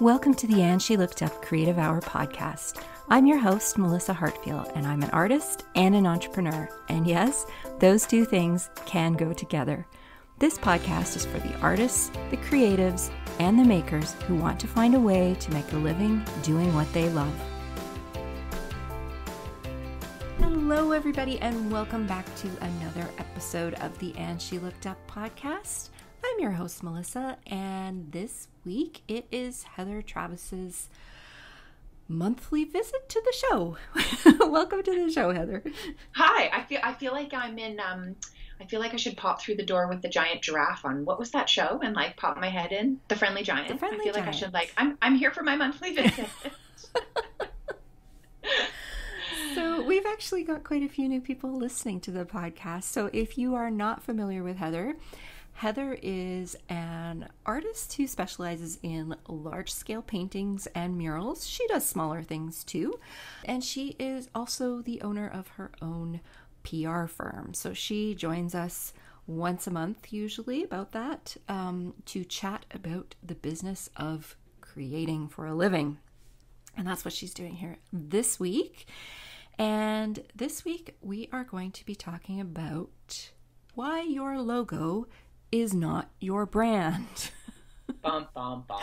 Welcome to the And She Looked Up Creative Hour podcast. I'm your host, Melissa Hartfiel, and I'm an artist and an entrepreneur. And yes, those two things can go together. This podcast is for the artists, the creatives, and the makers who want to find a way to make a living doing what they love. Hello, everybody, and welcome back to another episode of the And She Looked Up podcast. I'm your host, Melissa, and this week it is Heather Travis's monthly visit to the show. Welcome to the show, Heather. Hi. I feel like I'm in. I feel like I should pop through the door with the giant giraffe on what was that show, and like pop my head in the Friendly Giant. The Friendly Giant. Like I should like I'm here for my monthly visit. So we've actually got quite a few new people listening to the podcast. So if you are not familiar with Heather. Heather is an artist who specializes in large-scale paintings and murals. She does smaller things too, and she is also the owner of her own PR firm. So she joins us once a month, usually about that, to chat about the business of creating for a living. And that's what she's doing here this week. And this week we are going to be talking about why your logo is not your brand. Bum, bum, bum.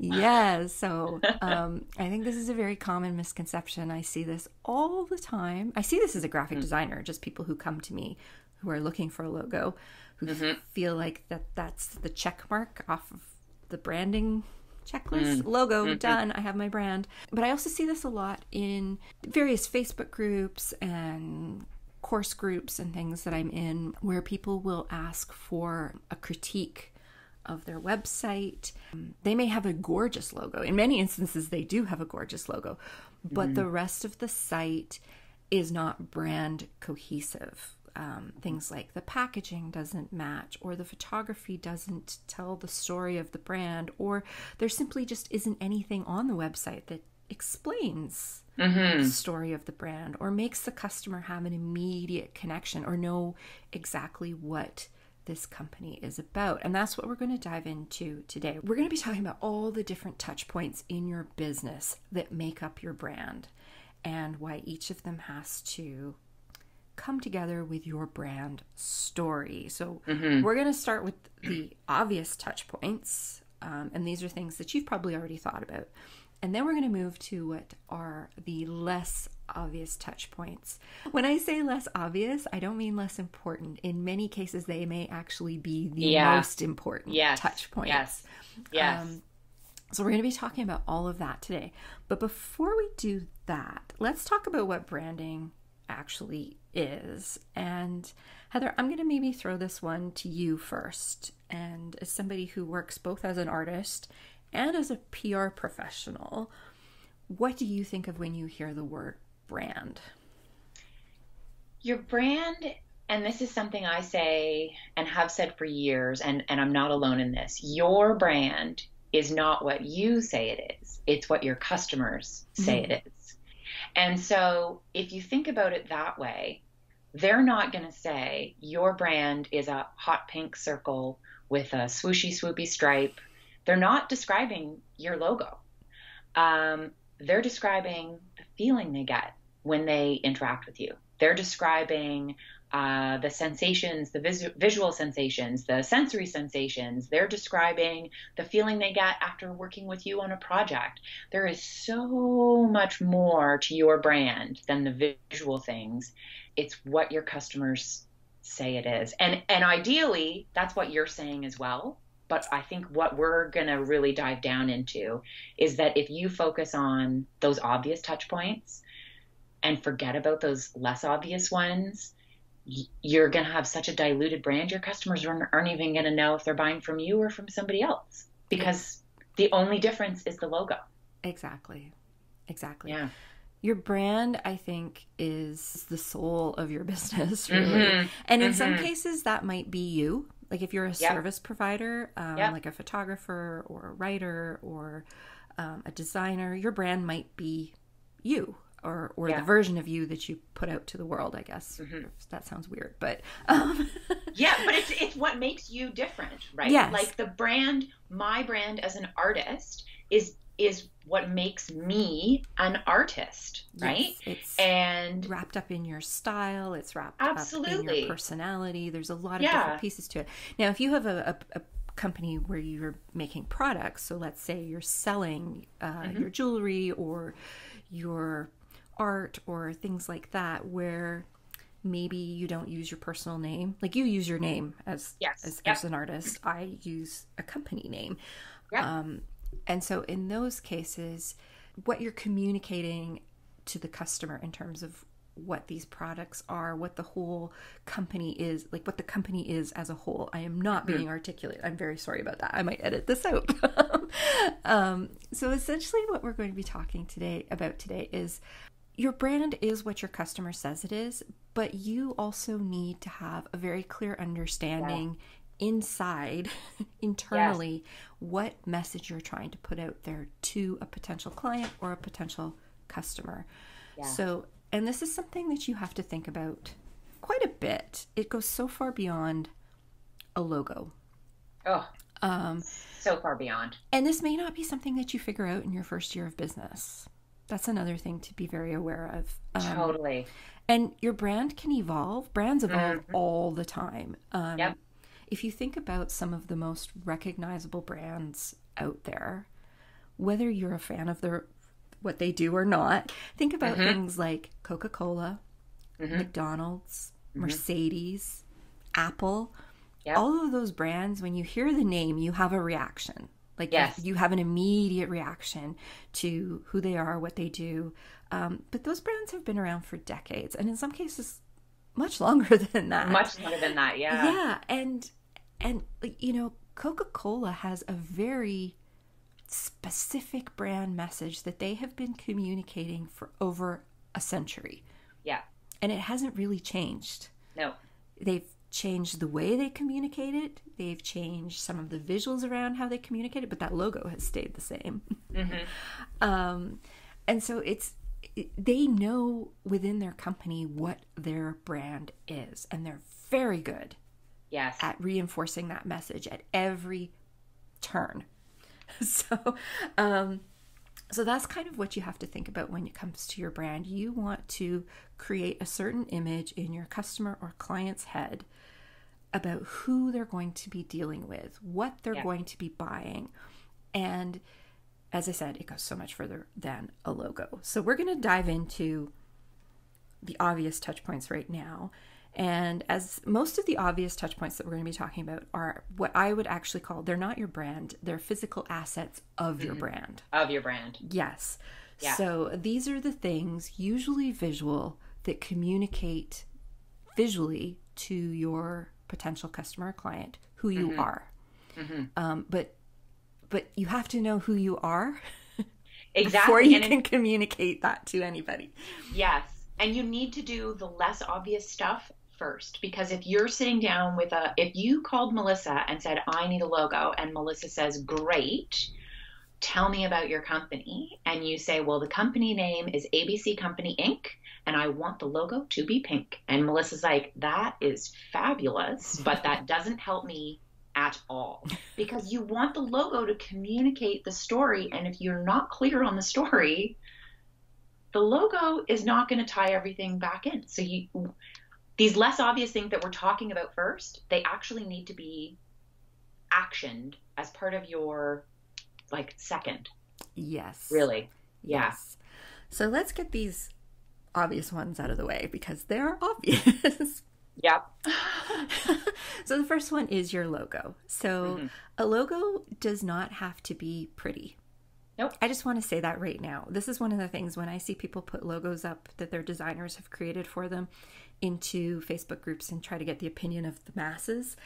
Yes. So I think this is a very common misconception. I see this all the time. I see this as a graphic designer, just people who come to me who are looking for a logo, who feel like that's the check mark off of the branding checklist. Logo, done. I have my brand. But I also see this a lot in various Facebook groups and course groups and things that I'm in, where people will ask for a critique of their website. They may have a gorgeous logo. In many instances, they do have a gorgeous logo, but the rest of the site is not brand cohesive. Things like the packaging doesn't match, or the photography doesn't tell the story of the brand, or there simply just isn't anything on the website that explains the story of the brand or makes the customer have an immediate connection or know exactly what this company is about. And that's what we're going to dive into today. We're going to be talking about all the different touch points in your business that make up your brand and why each of them has to come together with your brand story. So we're going to start with the obvious touch points. And these are things that you've probably already thought about. And then we're going to move to what are the less obvious touch points. When I say less obvious, I don't mean less important. In many cases, they may actually be the most important touch points. Yes. So we're going to be talking about all of that today. But before we do that, let's talk about what branding actually is. And Heather, I'm going to maybe throw this one to you first. And as somebody who works both as an artist and as a PR professional, what do you think of when you hear the word brand? Your brand, and this is something I say and have said for years, and I'm not alone in this, your brand is not what you say it is. It's what your customers say it is. And so if you think about it that way, they're not going to say your brand is a hot pink circle with a swooshy, swoopy stripe. They're not describing your logo. They're describing the feeling they get when they interact with you. They're describing the sensations, the visual sensations, the sensory sensations. They're describing the feeling they get after working with you on a project. There is so much more to your brand than the visual things. It's what your customers say it is. And ideally, that's what you're saying as well. But I think what we're going to really dive down into is that if you focus on those obvious touch points and forget about those less obvious ones, you're going to have such a diluted brand. Your customers aren't even going to know if they're buying from you or from somebody else, because the only difference is the logo. Exactly. Exactly. Yeah. Your brand, I think, is the soul of your business, really. And in some cases, that might be you. Like if you're a service provider, like a photographer or a writer or a designer, your brand might be you or the version of you that you put out to the world, I guess. That sounds weird, but. But it's what makes you different, right? Yes. Like my brand as an artist is is what makes me an artist, right? Yes, it's and wrapped up in your style. It's wrapped up in your personality. There's a lot of different pieces to it. Now, if you have a company where you're making products, so let's say you're selling your jewelry or your art or things like that, where maybe you don't use your personal name. Like you use your name as an artist. I use a company name. Yeah. And so in those cases, what you're communicating to the customer in terms of what these products are, what the whole company is, like what the company is as a whole. I am not being articulate. I'm very sorry about that. I might edit this out. So essentially what we're going to be talking about today is your brand is what your customer says it is, but you also need to have a very clear understanding internally what message you're trying to put out there to a potential client or a potential customer. So, and this is something that you have to think about quite a bit. It goes so far beyond a logo. So far beyond. And this may not be something that you figure out in your first year of business. That's another thing to be very aware of. Totally. And your brand can evolve. Brands evolve all the time. If you think about some of the most recognizable brands out there, whether you're a fan of what they do or not, think about things like Coca-Cola, McDonald's, Mercedes, Apple. All of those brands, when you hear the name, you have a reaction. Like you have an immediate reaction to who they are, what they do. But those brands have been around for decades, and in some cases, much longer than that. Much longer than that, yeah. Yeah, and you know, Coca-Cola has a very specific brand message that they have been communicating for over a century. Yeah. And it hasn't really changed. No. They've changed the way they communicate it. They've changed some of the visuals around how they communicate it, but that logo has stayed the same. And so they know within their company what their brand is, and they're very good at reinforcing that message at every turn. So that's kind of what you have to think about when it comes to your brand. You want to create a certain image in your customer or client's head about who they're going to be dealing with, what they're going to be buying, and as I said, it goes so much further than a logo. So we're going to dive into the obvious touch points right now. And as most of the obvious touch points that we're going to be talking about are what I would actually call, they're not your brand, they're physical assets of your brand. Of your brand. Yes. Yeah. So these are the things, usually visual, that communicate visually to your potential customer or client who you are. But you have to know who you are before you can communicate that to anybody. Yes. And you need to do the less obvious stuff first, because if you're sitting down with if you called Melissa and said, I need a logo, and Melissa says, great, tell me about your company. And you say, well, the company name is ABC Company Inc. and I want the logo to be pink. And Melissa's like, that is fabulous, but that doesn't help me at all, because you want the logo to communicate the story. And if you're not clear on the story, the logo is not going to tie everything back in. So these less obvious things that we're talking about first, they actually need to be actioned as part of your second. Yes. Really. Yeah. Yes. So let's get these obvious ones out of the way, because they're obvious. Yep. So the first one is your logo. So a logo does not have to be pretty. Nope. I just want to say that right now. This is one of the things when I see people put logos up that their designers have created for them into Facebook groups and try to get the opinion of the masses.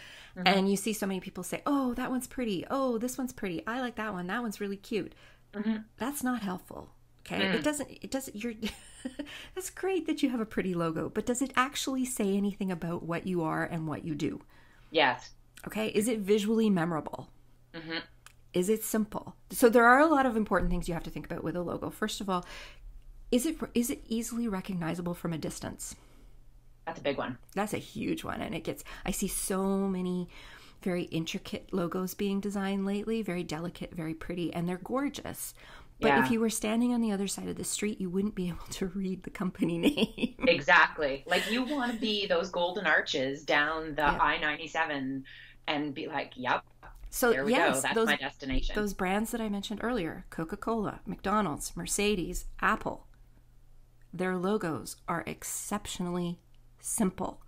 And you see so many people say, oh, that one's pretty. Oh, this one's pretty. I like that one. That one's really cute. That's not helpful. Okay. It doesn't, that's great that you have a pretty logo, but does it actually say anything about what you are and what you do? Yes. Okay. Is it visually memorable? Is it simple? So there are a lot of important things you have to think about with a logo. First of all, is it easily recognizable from a distance? That's a big one. That's a huge one. And I see so many very intricate logos being designed lately, very delicate, very pretty, and they're gorgeous. But if you were standing on the other side of the street, you wouldn't be able to read the company name. Exactly. Like, you want to be those golden arches down the I-97 and be like, yep, so there we go. That's my destination. Those brands that I mentioned earlier, Coca-Cola, McDonald's, Mercedes, Apple, their logos are exceptionally simple.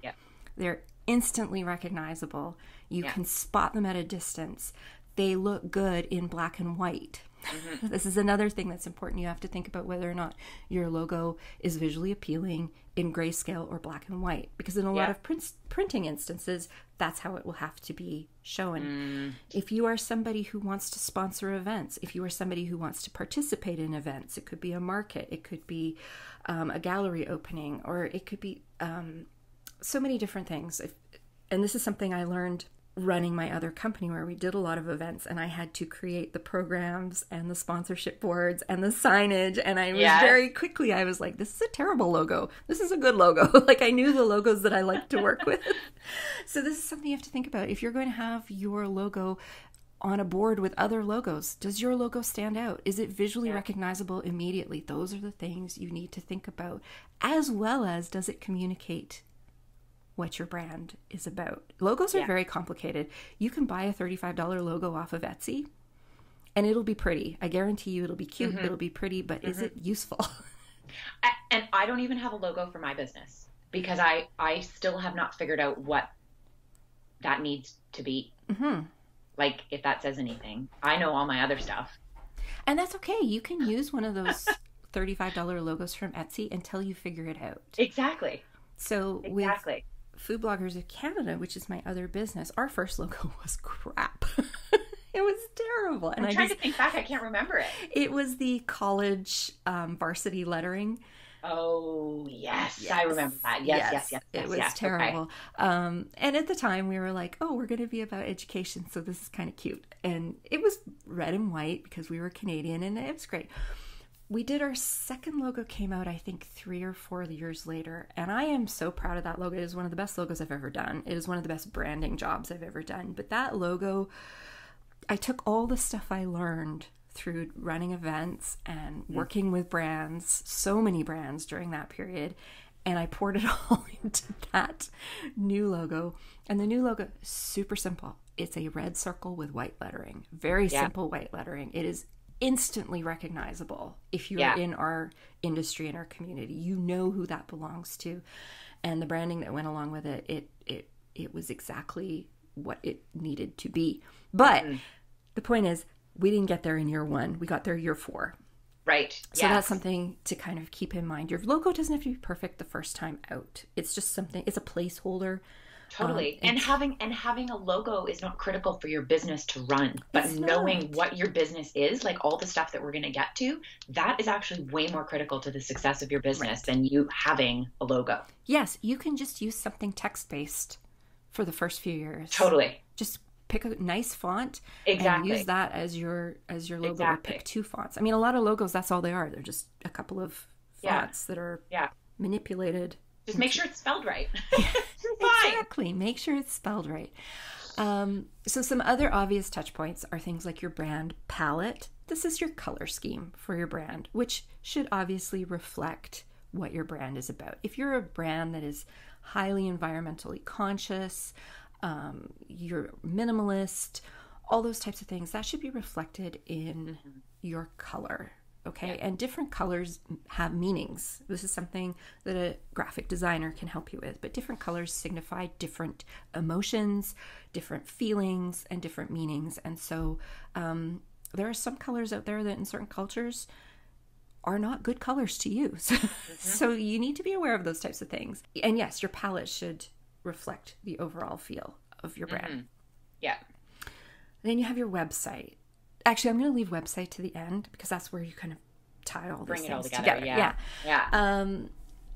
Yeah. They're instantly recognizable. You can spot them at a distance. They look good in black and white. Mm-hmm. This is another thing that's important. You have to think about whether or not your logo is visually appealing in grayscale or black and white, because in a lot of printing instances, that's how it will have to be shown. Mm. If you are somebody who wants to sponsor events, if you are somebody who wants to participate in events, it could be a market, it could be a gallery opening, or it could be so many different things. And this is something I learned running my other company, where we did a lot of events, and I had to create the programs and the sponsorship boards and the signage, and I was very quickly, I was like, this is a terrible logo, this is a good logo. Like, I knew the logos that I liked to work with. So this is something you have to think about. If you're going to have your logo on a board with other logos, does your logo stand out? Is it visually recognizable immediately? Those are the things you need to think about, as well as, does it communicate what your brand is about? Logos are very complicated. You can buy a $35 logo off of Etsy and it'll be pretty. I guarantee you it'll be cute, it'll be pretty, but is it useful? And I don't even have a logo for my business, because I still have not figured out what that needs to be. Like, if that says anything. I know all my other stuff. And that's okay. You can use one of those $35 logos from Etsy until you figure it out. Exactly. So with Food Bloggers of Canada, which is my other business, our first logo was crap. It was terrible. And I'm trying to think back. I can't remember it. It was the college varsity lettering. Oh, yes. I remember that. Yes. It was terrible. Okay. And at the time we were like, oh, we're going to be about education, so this is kind of cute. And it was red and white because we were Canadian, and it was great. We did our second logo, came out, I think, 3 or 4 years later. And I am so proud of that logo. It is one of the best logos I've ever done. It is one of the best branding jobs I've ever done. But that logo, I took all the stuff I learned through running events and working with brands, so many brands during that period, and I poured it all into that new logo. And the new logo, super simple. It's a red circle with white lettering. Very simple white lettering. It is instantly recognizable if you're in our industry, in our community. You know who that belongs to, and the branding that went along with it, it was exactly what it needed to be. But the point is, we didn't get there in year one, we got there year four. Right. So that's something to kind of keep in mind. Your logo doesn't have to be perfect the first time out. It's just something, it's a placeholder. Totally. And having a logo is not critical for your business to run, but knowing what your business is, like all the stuff that we're going to get to, that is actually way more critical to the success of your business than you having a logo. Yes. You can just use something text-based for the first few years. Totally. Just pick a nice font and use that as your logo, or pick two fonts. I mean, a lot of logos, that's all they are. They're just a couple of fonts that are manipulated. Just make sure it's spelled right. Exactly. Make sure it's spelled right. So some other obvious touch points are things like your brand palette. This is your color scheme for your brand, which should obviously reflect what your brand is about. If you're a brand that is highly environmentally conscious, you're minimalist, all those types of things, that should be reflected in your color. Okay. And different colors have meanings. This is something that a graphic designer can help you with, but different colors signify different emotions, different feelings, and different meanings. And so there are some colors out there that in certain cultures are not good colors to use. So you need to be aware of those types of things. And yes, your palette should reflect the overall feel of your brand. Yeah. And then you have your website. Actually, I'm going to leave website to the end because that's where you kind of tie all these things together. Yeah.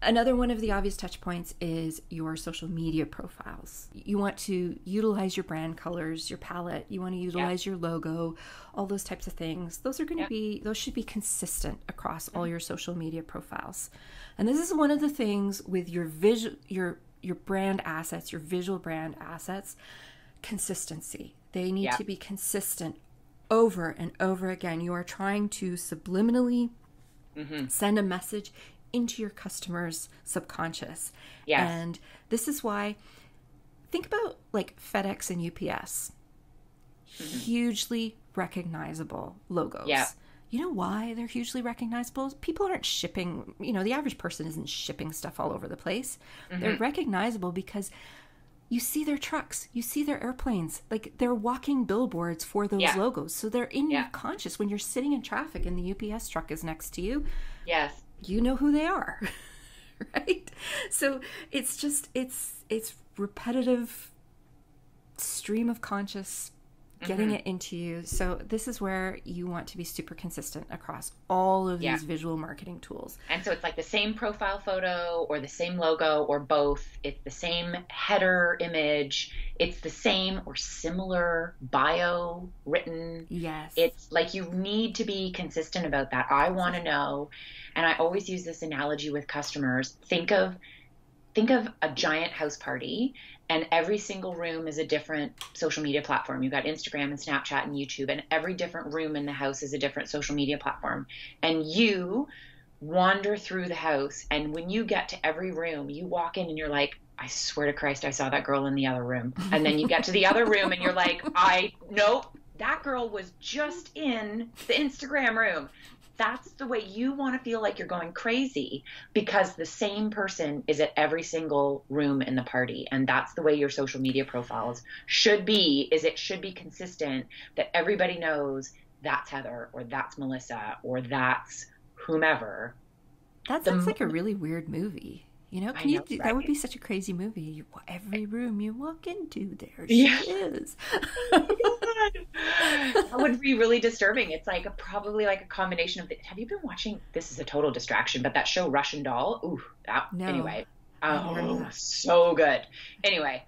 Another one of the obvious touch points is your social media profiles. You want to utilize your brand colors, your palette. You want to utilize your logo, all those types of things. Those are going to be, those should be consistent across all your social media profiles. And this is one of the things with your brand assets, your visual brand assets. consistency. They need to be consistent over and over again. You are trying to subliminally send a message into your customer's subconscious. Yes. And this is why, think about like FedEx and UPS, hugely recognizable logos. Yeah. You know why they're hugely recognizable? People aren't shipping, you know, the average person isn't shipping stuff all over the place. They're recognizable because you see their trucks, you see their airplanes, like they're walking billboards for those logos. So they're in your conscious when you're sitting in traffic and the UPS truck is next to you. Yes. You know who they are, right? So it's just, it's repetitive stream of conscious getting it into you. So this is where you want to be super consistent across all of these visual marketing tools. And so it's like the same profile photo or the same logo or both. It's the same header image. It's the same or similar bio written. Yes. It's like you need to be consistent about that. I want to know, and I always use this analogy with customers, think of a giant house party, and every single room is a different social media platform. You've got Instagram and Snapchat and YouTube, and every different room in the house is a different social media platform. And you wander through the house, and when you get to every room, you walk in and you're like, I swear to Christ, I saw that girl in the other room. And then you get to the other room and you're like, nope, that girl was just in the Instagram room. That's the way you want to feel like you're going crazy, because the same person is at every single room in the party. And that's the way your social media profiles should be, is it should be consistent, that everybody knows that's Heather or that's Melissa or that's whomever. That sounds like a really weird movie. You know, right? That would be such a crazy movie. Every room you walk into, there she is. That would be really disturbing. It's like probably like a combination of the, have you been watching? This is a total distraction, but that show Russian Doll. Ooh, anyway. Oh, so good. Anyway,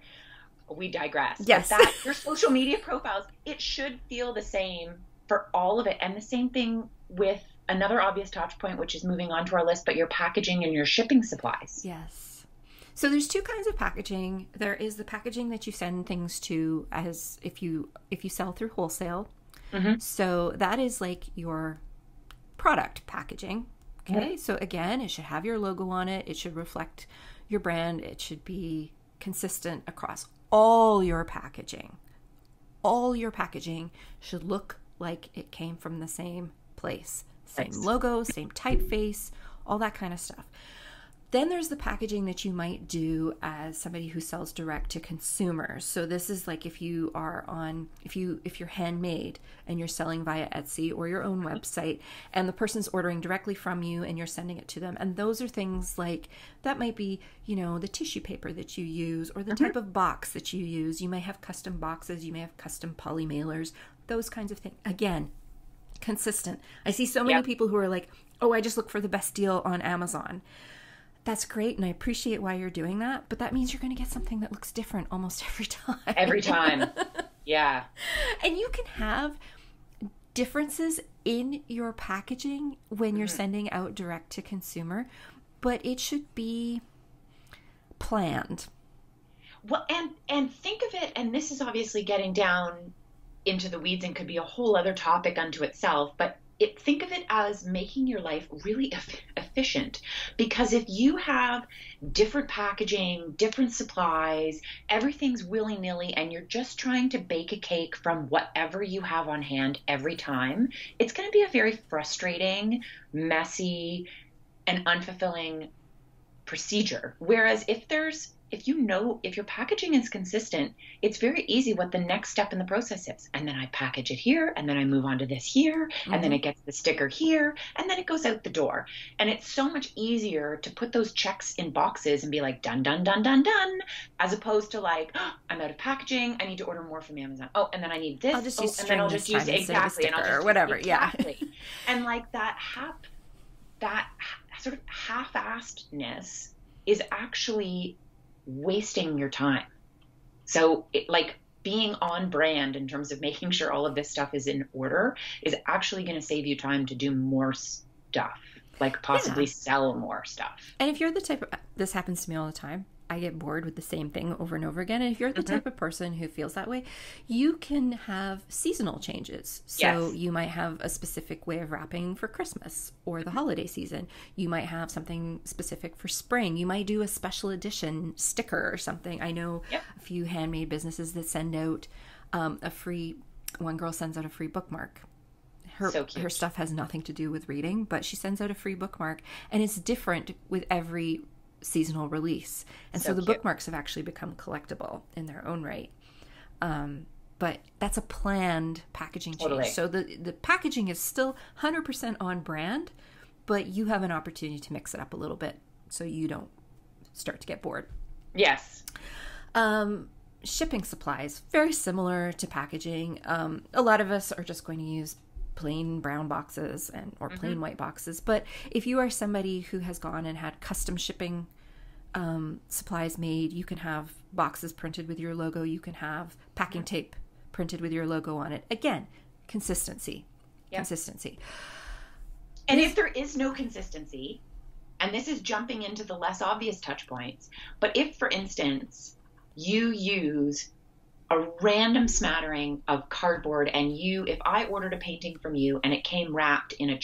we digress. Yes, that, your social media profiles, it should feel the same for all of it, and the same thing with another obvious touch point, which is moving on to our list, but your packaging and your shipping supplies. Yes. So there's two kinds of packaging. There is the packaging that you send things to as if you sell through wholesale. So that is like your product packaging. Okay. So again, it should have your logo on it. It should reflect your brand. It should be consistent across all your packaging. All your packaging should look like it came from the same place. Same logo, same typeface, all that kind of stuff. Then there's the packaging that you might do as somebody who sells direct to consumers. So this is like if you're handmade and you're selling via Etsy or your own website, and the person's ordering directly from you and you're sending it to them. And those are things like, that might be, you know, the tissue paper that you use or the type of box that you use. You may have custom boxes, you may have custom poly mailers, those kinds of things. Again, consistent. I see so many people who are like, oh, I just look for the best deal on Amazon. That's great, and I appreciate why you're doing that, but that means you're going to get something that looks different almost every time. Every time. Yeah. And you can have differences in your packaging when you're sending out direct to consumer, but it should be planned. Well, and think of it, and this is obviously getting down into the weeds and could be a whole other topic unto itself, but think of it as making your life really efficient, because if you have different packaging, different supplies, everything's willy-nilly, and you're just trying to bake a cake from whatever you have on hand every time, it's going to be a very frustrating, messy, and unfulfilling procedure. Whereas if you know, if your packaging is consistent, it's very easy what the next step in the process is. And then I package it here, and then I move on to this here, and then it gets the sticker here, and then it goes out the door. And it's so much easier to put those checks in boxes and be like, done, done, done, done, done, as opposed to like, oh, I'm out of packaging, I need to order more from Amazon. Oh, and then I need this. I'll just use exactly. And like that sort of half-assedness is actually wasting your time. So like being on brand in terms of making sure all of this stuff is in order is actually going to save you time to do more stuff, like possibly sell more stuff. And if you're the type of, this happens to me all the time, I get bored with the same thing over and over again. And if you're the type of person who feels that way, you can have seasonal changes. So you might have a specific way of wrapping for Christmas or the holiday season. You might have something specific for spring. You might do a special edition sticker or something. I know a few handmade businesses that send out a free, one girl sends out a free bookmark. Her stuff has nothing to do with reading, but she sends out a free bookmark, and it's different with every seasonal release. And so the bookmarks have actually become collectible in their own right. But that's a planned packaging change. So the packaging is still 100% on brand, but you have an opportunity to mix it up a little bit so you don't start to get bored. Yes. Shipping supplies, very similar to packaging. A lot of us are just going to use plain brown boxes and or plain white boxes. But if you are somebody who has gone and had custom shipping supplies made, you can have boxes printed with your logo. You can have packing tape printed with your logo on it. Again, consistency. Consistency. And if there is no consistency, and this is jumping into the less obvious touch points, but if, for instance, you use a random smattering of cardboard, and if I ordered a painting from you and it came wrapped in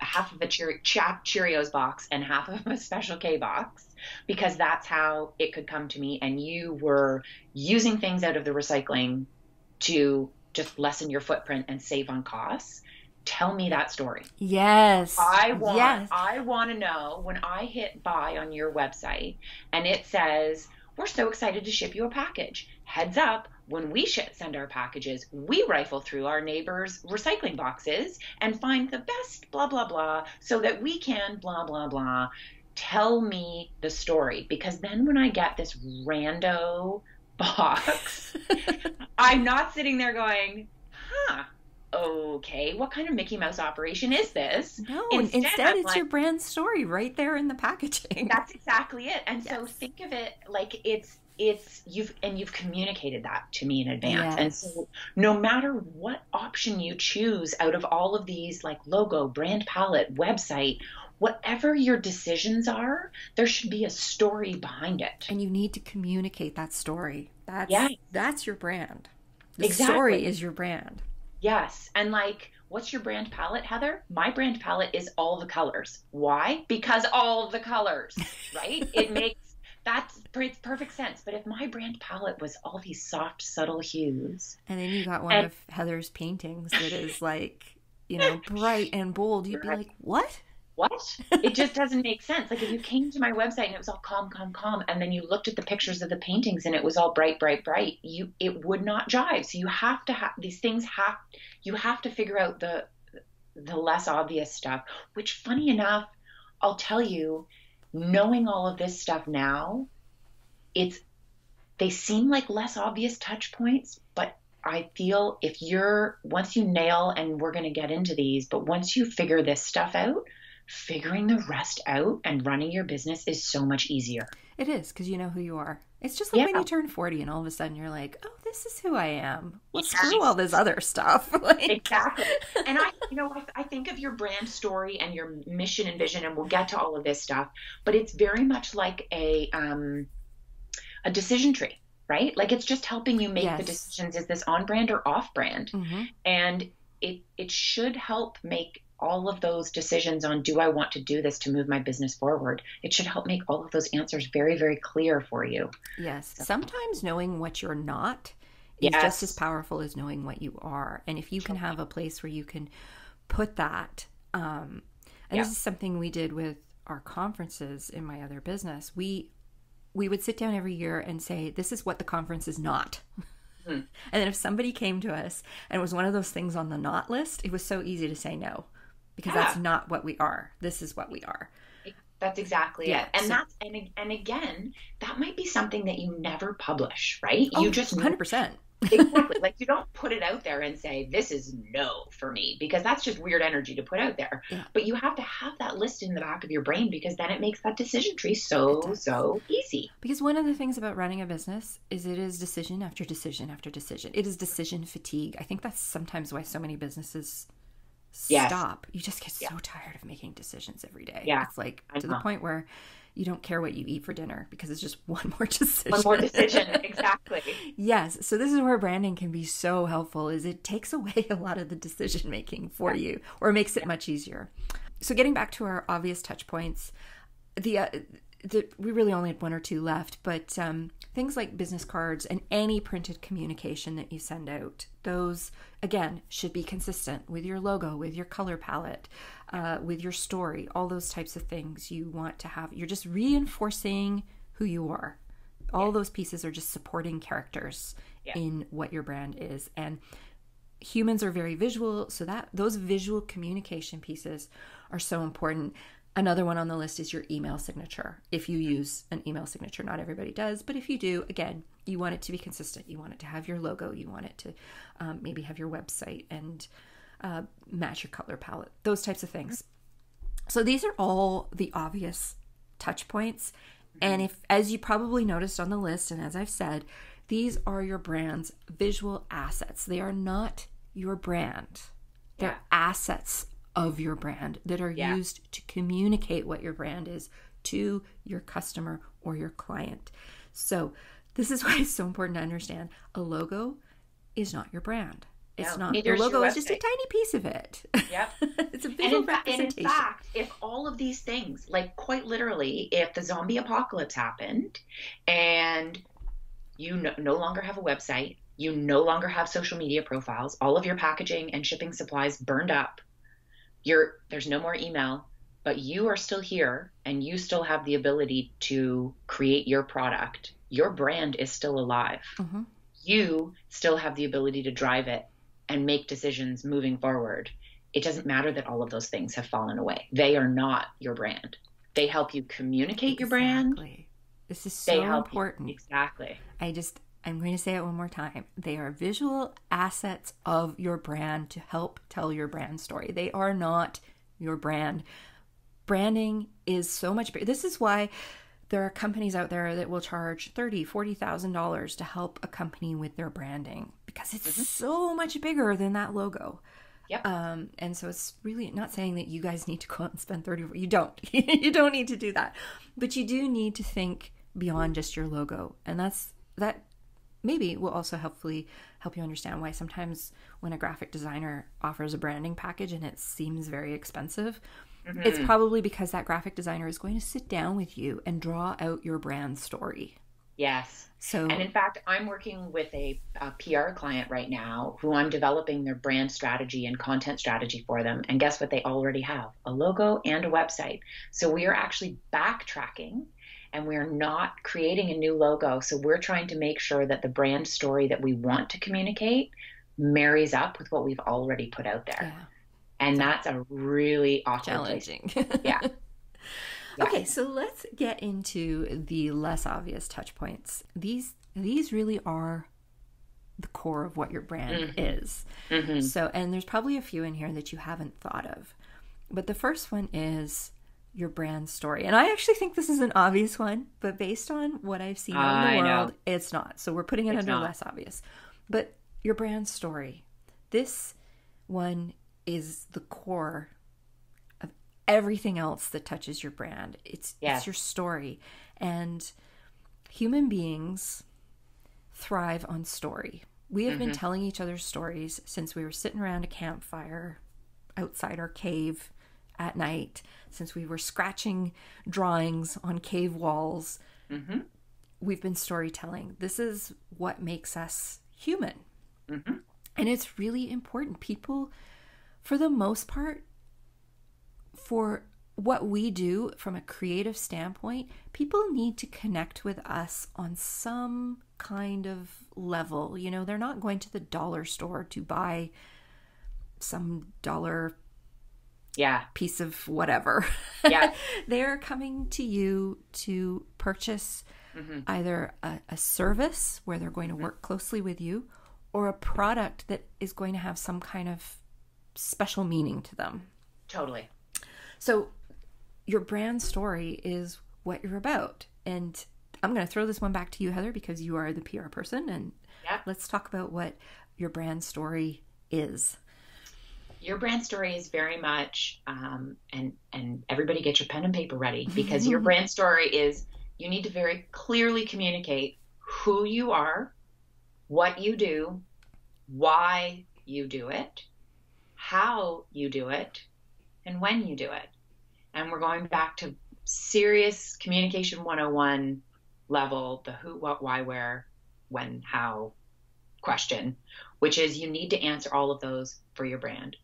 half of a Cheerios box and half of a Special K box, because that's how it could come to me, and you were using things out of the recycling to just lessen your footprint and save on costs, tell me that story. Yes. I want to know when I hit buy on your website and it says, "We're so excited to ship you a package. Heads up, when we send our packages, we rifle through our neighbors' recycling boxes and find the best blah, blah, blah, so that we can blah, blah, blah." Tell me the story, because then when I get this rando box, I'm not sitting there going, huh, okay, what kind of Mickey Mouse operation is this? No, instead it's like, your brand story right there in the packaging. That's exactly it. And so think of it like you've communicated that to me in advance. And so no matter what option you choose out of all of these, like logo, brand palette, website, whatever your decisions are, there should be a story behind it. And you need to communicate that story. That's your brand. The story is your brand. Yes. And like, what's your brand palette, Heather? My brand palette is all the colors. Why? Because all the colors, right? It makes perfect sense. But if my brand palette was all these soft, subtle hues. And then you got one of Heather's paintings that is like, you know, bright and bold. You'd be like, what? What? It just doesn't make sense. Like if you came to my website and it was all calm, calm, calm, and then you looked at the pictures of the paintings and it was all bright, bright, bright, it would not jive. So you have to have these things. You have to figure out the less obvious stuff. Which, funny enough, I'll tell you, knowing all of this stuff now, they seem like less obvious touch points, but I feel if once you nail, and we're going to get into these, but once you figure this stuff out, figuring the rest out and running your business is so much easier. It is, because you know who you are. It's just like when you turn 40 and all of a sudden you're like, oh, this is who I am. Well, screw all this other stuff. Like... Exactly. And I think of your brand story and your mission and vision, and we'll get to all of this stuff, but it's very much like a decision tree, right? Like it's just helping you make the decisions. Is this on brand or off brand? And it should help make all of those decisions on, do I want to do this to move my business forward? It should help make all of those answers very, very clear for you. Yes. Sometimes knowing what you're not is just as powerful as knowing what you are. And if you can have a place where you can put that, and this is something we did with our conferences in my other business. We would sit down every year and say, this is what the conference is not. And then if somebody came to us and it was one of those things on the not list, it was so easy to say no. Because that's not what we are. This is what we are. That's exactly it. And and again, that might be something that you never publish, right? Oh, you just 100%. Exactly. Like you don't put it out there and say, this is no for me, because that's just weird energy to put out there. Yeah. But you have to have that list in the back of your brain, because then it makes that decision tree so easy. Because one of the things about running a business is it is decision after decision after decision. It is decision fatigue. I think that's sometimes why so many businesses stop. You just get so tired of making decisions every day. Yeah. It's like to the point where you don't care what you eat for dinner because it's just one more decision. One more decision, exactly. Yes. So this is where branding can be so helpful, is it takes away a lot of the decision making for you, or makes it much easier. So getting back to our obvious touch points, we really only had one or two left, but things like business cards and any printed communication that you send out, those, again, should be consistent with your logo, with your color palette, with your story, all those types of things you want to have. You're just reinforcing who you are. All those pieces are just supporting characters in what your brand is. And humans are very visual, so that those visual communication pieces are so important. Another one on the list is your email signature. If you use an email signature, not everybody does, but if you do, again, you want it to be consistent. You want it to have your logo. You want it to maybe have your website and match your color palette, those types of things. So these are all the obvious touch points. And if, as you probably noticed on the list, and as I've said, these are your brand's visual assets. They are not your brand. They're assets of your brand that are used to communicate what your brand is to your customer or your client. So this is why it's so important to understand a logo is not your brand. It's not. Your logo is just a tiny piece of it. Yep. It's a visual representation. And in fact, if all of these things, like quite literally, if the zombie apocalypse happened and you no longer have a website, you no longer have social media profiles, all of your packaging and shipping supplies burned up, there's no more email, but you are still here and you still have the ability to create your product. Your brand is still alive. Mm-hmm. You still have the ability to drive it and make decisions moving forward. It doesn't matter that all of those things have fallen away. They are not your brand. They help you communicate your brand. This is so important. Exactly. I'm going to say it one more time. They are visual assets of your brand to help tell your brand story. They are not your brand. Branding is so much bigger. This is why there are companies out there that will charge $30,000, $40,000 to help a company with their branding, because it's so much bigger than that logo. Yep. And so it's really not saying that you guys need to go out and spend $30,000. You don't. You don't need to do that. But you do need to think beyond just your logo. And that maybe will also hopefully help you understand why sometimes when a graphic designer offers a branding package and it seems very expensive, it's probably because that graphic designer is going to sit down with you and draw out your brand story. Yes. And in fact, I'm working with a PR client right now who I'm developing their brand strategy and content strategy for them. And guess what they already have? A logo and a website. So we are actually backtracking. And we're not creating a new logo. So we're trying to make sure that the brand story that we want to communicate marries up with what we've already put out there. Yeah. And that's a really challenging. Yeah. Okay, so let's get into the less obvious touch points. These really are the core of what your brand is. So, and there's probably a few in here that you haven't thought of. But the first one is your brand story. And I actually think this is an obvious one, but based on what I've seen in the world, it's not. So we're putting it under less obvious. But your brand story. This one is the core of everything else that touches your brand. It's your story. And human beings thrive on story. We have been telling each other stories since we were sitting around a campfire outside our cave at night, since we were scratching drawings on cave walls. We've been storytelling. This is what makes us human. And it's really important. People, for the most part, for what we do from a creative standpoint, people need to connect with us on some kind of level. You know, they're not going to the dollar store to buy some dollar piece of whatever. They're coming to you to purchase either a service where they're going to work closely with you, or a product that is going to have some kind of special meaning to them. Totally. So your brand story is what you're about. And I'm going to throw this one back to you, Heather, because you are the PR person. And let's talk about what your brand story is. your brand story is very much, and everybody get your pen and paper ready, because your brand story is, you need to very clearly communicate who you are, what you do, why you do it, how you do it, and when you do it. And we're going back to serious communication 101 level, the who, what, why, where, when, how question, which is you need to answer all of those for your brand.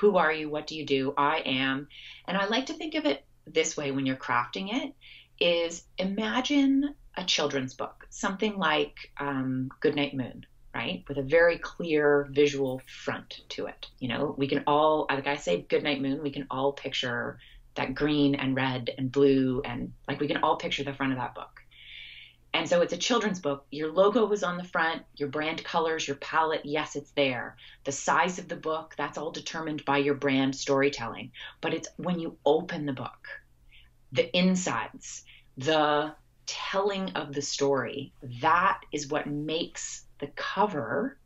Who are you? What do you do? I am. And I like to think of it this way when you're crafting it, is imagine a children's book, something like Goodnight Moon, right? With a very clear visual front to it. You know, we can all, like I say, Goodnight Moon, we can all picture that green and red and blue, and like we can all picture the front of that book. And so it's a children's book. Your logo was on the front, your brand colors, your palette, yes, it's there. The size of the book, that's all determined by your brand storytelling. But it's when you open the book, the insides, the telling of the story, that is what makes the cover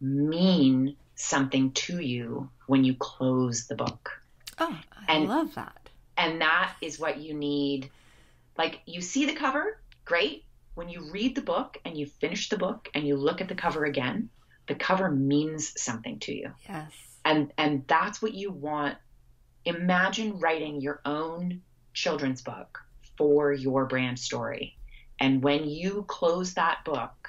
mean something to you when you close the book. Oh, I love that. And that is what you need. Like, you see the cover, great. When you read the book and you finish the book and you look at the cover again, the cover means something to you. Yes. And that's what you want. Imagine writing your own children's book for your brand story. And when you close that book,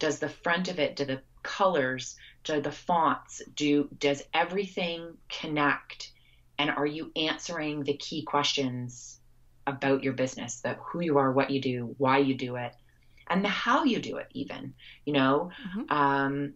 does the front of it, do the colors, do the fonts, does everything connect? And are you answering the key questions about your business, that who you are, what you do, why you do it, and the how you do it even, you know? Mm-hmm.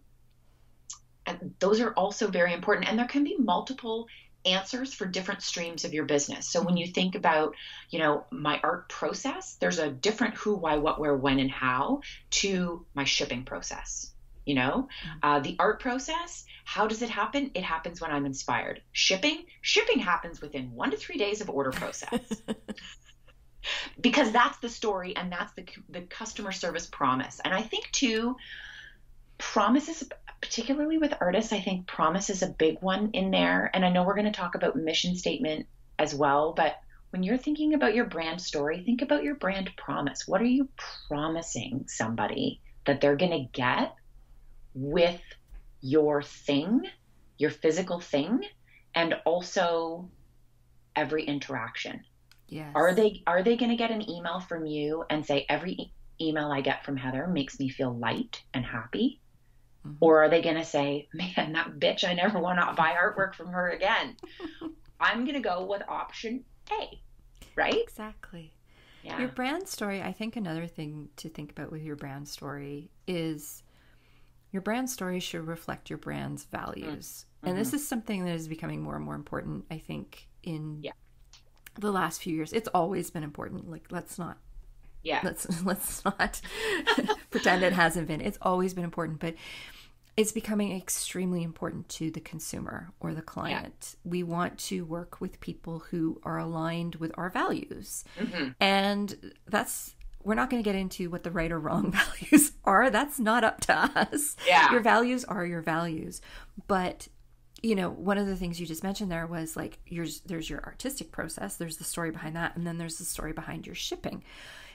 And those are also very important. And there can be multiple answers for different streams of your business. So when you think about, you know, my art process, there's a different who, why, what, where, when, and how to my shipping process. You know, the art process, how does it happen? It happens when I'm inspired. Shipping happens within 1 to 3 days of order process, because that's the story and that's the customer service promise. And I think too, promises, particularly with artists, I think promise is a big one in there. And I know we're going to talk about mission statement as well, but when you're thinking about your brand story, think about your brand promise. What are you promising somebody that they're going to get with your thing, your physical thing, and also every interaction? Yes. Are they going to get an email from you and say, every email I get from Heather makes me feel light and happy? Mm-hmm. Or are they going to say, man, that bitch, I never want to buy artwork from her again. I'm going to go with option A, right? Exactly. Yeah. Your brand story, I think another thing to think about with your brand story is, your brand story should reflect your brand's values. Mm-hmm. And this is something that is becoming more and more important, I think, in the last few years. It's always been important. Like, let's not pretend it hasn't been. It's always been important, but it's becoming extremely important to the consumer or the client. Yeah. We want to work with people who are aligned with our values. Mm-hmm. And that's, we're not going to get into what the right or wrong values are. That's not up to us. Yeah. Your values are your values. But, you know, one of the things you just mentioned there was like, there's your artistic process, there's the story behind that, and then there's the story behind your shipping.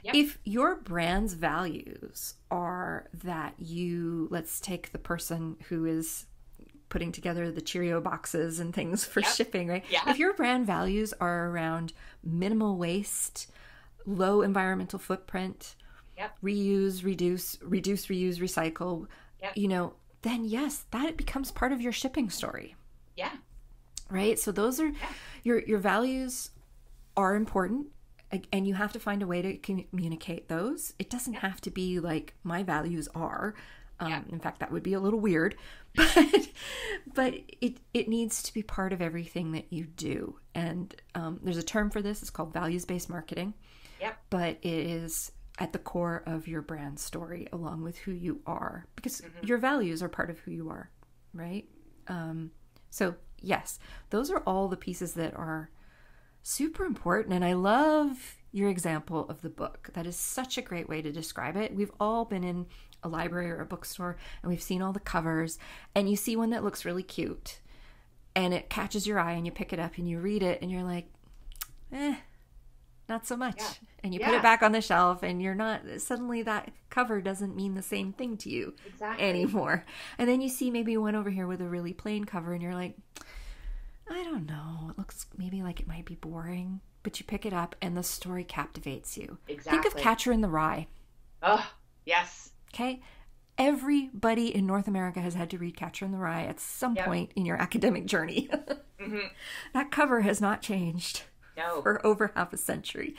Yep. If your brand's values are that you, let's take the person who is putting together the Cheerio boxes and things for shipping, right? Yeah. If your brand values are around minimal waste, low environmental footprint, reuse, reduce, reuse, recycle, you know, then yes, that becomes part of your shipping story. Yeah. Right? So those are, your values are important, and you have to find a way to communicate those. It doesn't have to be like, my values are. In fact, that would be a little weird, but it needs to be part of everything that you do. And there's a term for this, it's called values-based marketing. Yep. But it is at the core of your brand story, along with who you are, because your values are part of who you are, right? So yes, those are all the pieces that are super important. And I love your example of the book. That is such a great way to describe it. We've all been in a library or a bookstore and we've seen all the covers, and you see one that looks really cute and it catches your eye and you pick it up and you read it and you're like, eh, not so much. Yeah. And you put it back on the shelf and you're not, suddenly that cover doesn't mean the same thing to you anymore. And then you see maybe one over here with a really plain cover and you're like, I don't know, it looks maybe like it might be boring, but you pick it up and the story captivates you. Exactly. Think of Catcher in the Rye. Oh, yes. Okay. Everybody in North America has had to read Catcher in the Rye at some point in your academic journey. Mm-hmm. That cover has not changed for over half a century.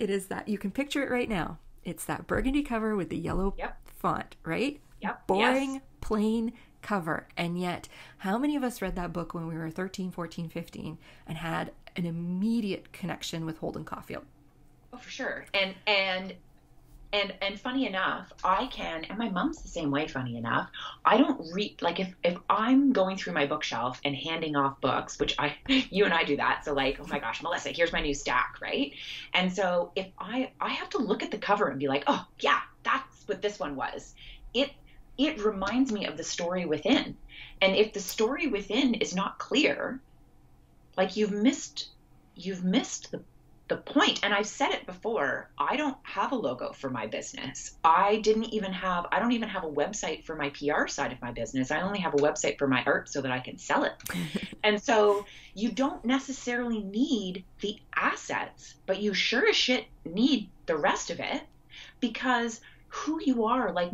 It is that. You can picture it right now. It's that burgundy cover with the yellow font, right? Yep. Boring, plain cover. And yet, how many of us read that book when we were 13, 14, 15 and had an immediate connection with Holden Caulfield? Oh, for sure. And funny enough, I can, and my mom's the same way, funny enough, I don't read, like if I'm going through my bookshelf and handing off books, which you and I do that. So like, oh my gosh, Melissa, here's my new stack, right? And so if I have to look at the cover and be like, oh yeah, that's what this one was. It reminds me of the story within. And if the story within is not clear, like you've missed the point. And I've said it before, I don't have a logo for my business. I don't even have a website for my PR side of my business. I only have a website for my art so that I can sell it. And so you don't necessarily need the assets, but you sure as shit need the rest of it, because who you are, like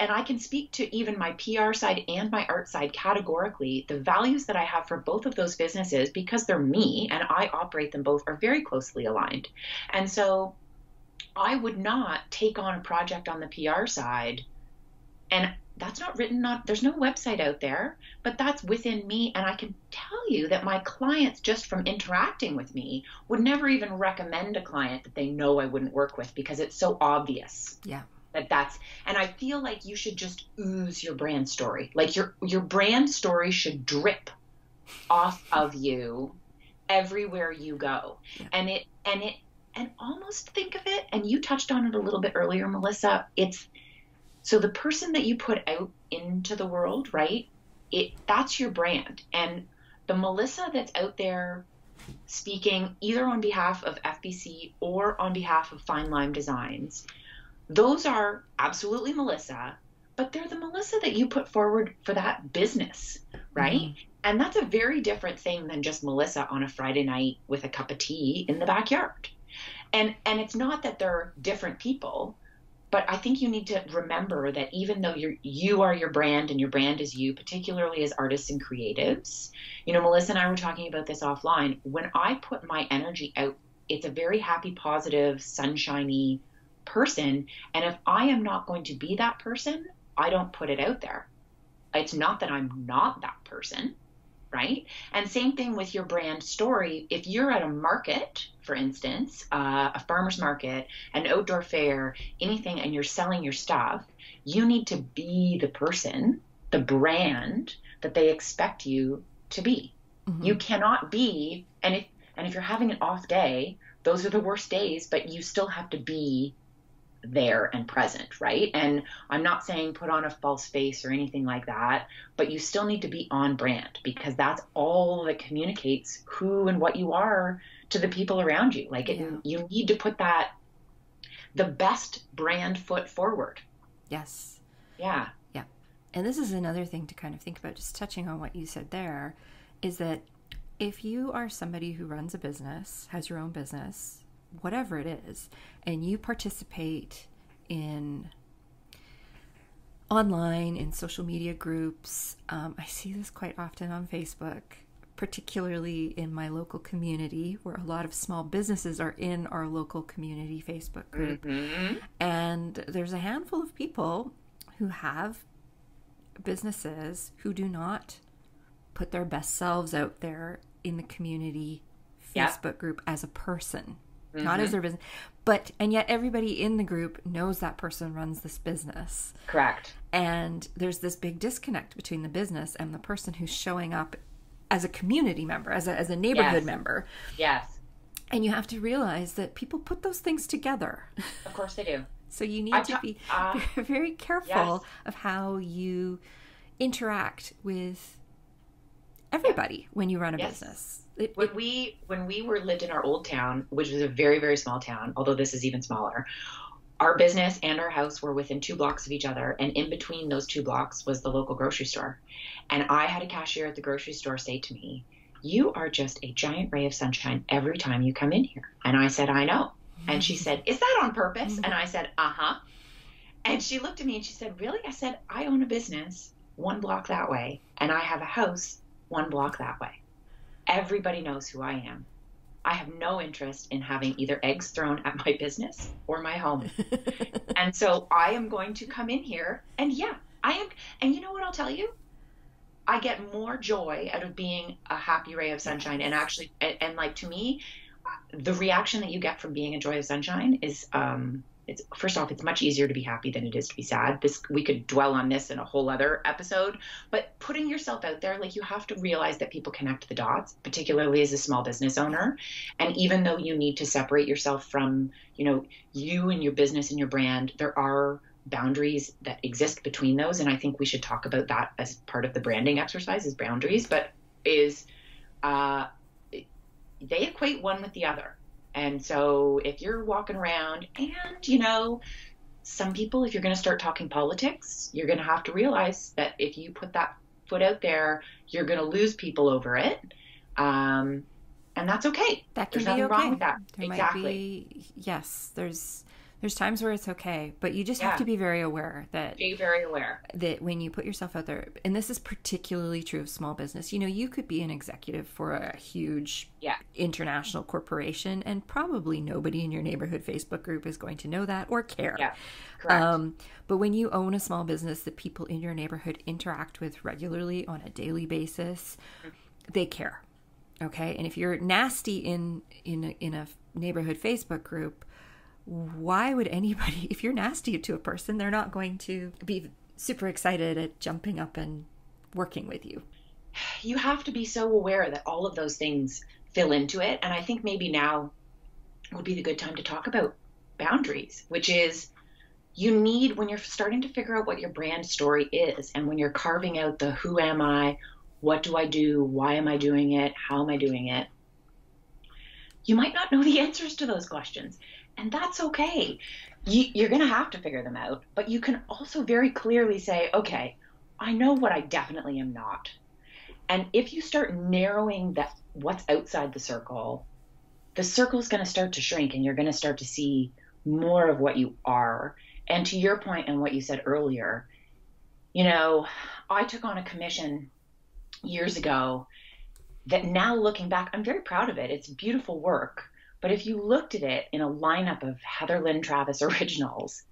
and I can speak to even my PR side and my art side categorically, the values that I have for both of those businesses, because they're me and I operate them both, are very closely aligned. And so I would not take on a project on the PR side, and that's not written, there's no website out there, but that's within me. And I can tell you that my clients, just from interacting with me, would never even recommend a client that they know I wouldn't work with, because it's so obvious. Yeah. And I feel like you should just ooze your brand story. Like your brand story should drip off of you everywhere you go. Yeah. And almost think of it, and you touched on it a little bit earlier, Melissa, so the person that you put out into the world, right? That's your brand. And the Melissa that's out there speaking either on behalf of FBC or on behalf of Fine Lime Designs, those are absolutely Melissa, but they're the Melissa that you put forward for that business, right? Mm-hmm. And that's a very different thing than just Melissa on a Friday night with a cup of tea in the backyard. And it's not that they're different people, but I think you need to remember that even though you are your brand and your brand is you, particularly as artists and creatives, you know, Melissa and I were talking about this offline. When I put my energy out, it's a very happy, positive, sunshiny person, and if I am not going to be that person, I don't put it out there. It's not that I'm not that person, right? And same thing with your brand story. If you're at a market, for instance, a farmer's market, an outdoor fair, anything, and you're selling your stuff, you need to be the person, the brand that they expect you to be. Mm-hmm. You cannot be, and if you're having an off day, those are the worst days, but you still have to be there and present, right? And I'm not saying put on a false face or anything like that, but you still need to be on brand, because that's all that communicates who and what you are to the people around you. Like you need to put the best brand foot forward. Yes. Yeah. Yeah. And this is another thing to kind of think about, just touching on what you said there, is that if you are somebody who runs a business, has your own business, whatever it is, and you participate in online, in social media groups, I see this quite often on Facebook, particularly in my local community, where a lot of small businesses are in our local community Facebook group. Mm-hmm. And there's a handful of people who have businesses who do not put their best selves out there in the community Facebook group as a person. Mm-hmm. Not as their business, and yet everybody in the group knows that person runs this business. Correct. And there's this big disconnect between the business and the person who's showing up as a community member, as a neighborhood member. Yes. And you have to realize that people put those things together. Of course they do. So you need to be very careful of how you interact with everybody when you run a business. When we were lived in our old town, which was a very, very small town, although this is even smaller, our business and our house were within 2 blocks of each other. And in between those 2 blocks was the local grocery store. And I had a cashier at the grocery store say to me, "You are just a giant ray of sunshine every time you come in here." And I said, "I know." And she said, "Is that on purpose?" And I said, "Uh-huh." And she looked at me and she said, "Really?" I said, "I own a business 1 block that way, and I have a house 1 block that way. Everybody knows who I am. I have no interest in having either eggs thrown at my business or my home. And so I am going to come in here, and I am. And you know what I'll tell you? I get more joy out of being a happy ray of sunshine. And actually, and like, to me, the reaction that you get from being a joy of sunshine is, it's, first off, it's much easier to be happy than it is to be sad. We could dwell on this in a whole other episode, but putting yourself out there, like, you have to realize that people connect the dots, particularly as a small business owner. And even though you need to separate yourself from, you know, you and your business and your brand, there are boundaries that exist between those. And I think we should talk about that as part of the branding exercise, is boundaries, but they equate one with the other. And so if you're walking around and, you know, some people, if you're going to start talking politics, you're going to have to realize that if you put that foot out there, you're going to lose people over it. And that's okay. There's nothing wrong with that. Exactly. Yes. There's times where it's okay, but you just have to be very aware that when you put yourself out there, and this is particularly true of small business, you know, you could be an executive for a huge international corporation, and probably nobody in your neighborhood Facebook group is going to know that or care. Yeah. Correct. But when you own a small business that people in your neighborhood interact with regularly on a daily basis, they care. Okay. And if you're nasty in a neighborhood Facebook group, why would anybody, if you're nasty to a person, they're not going to be super excited at jumping up and working with you. You have to be so aware that all of those things fill into it. And I think maybe now would be the good time to talk about boundaries, which is, you need, when you're starting to figure out what your brand story is, and when you're carving out the who am I, what do I do, why am I doing it, how am I doing it, you might not know the answers to those questions. And that's okay. You're going to have to figure them out, but you can also very clearly say, okay, I know what I definitely am not. And if you start narrowing that, what's outside the circle is going to start to shrink, and you're going to start to see more of what you are. And to your point and what you said earlier, you know, I took on a commission years ago that, now looking back, I'm very proud of it. It's beautiful work. But if you looked at it in a lineup of Heather Lynn Travis originals,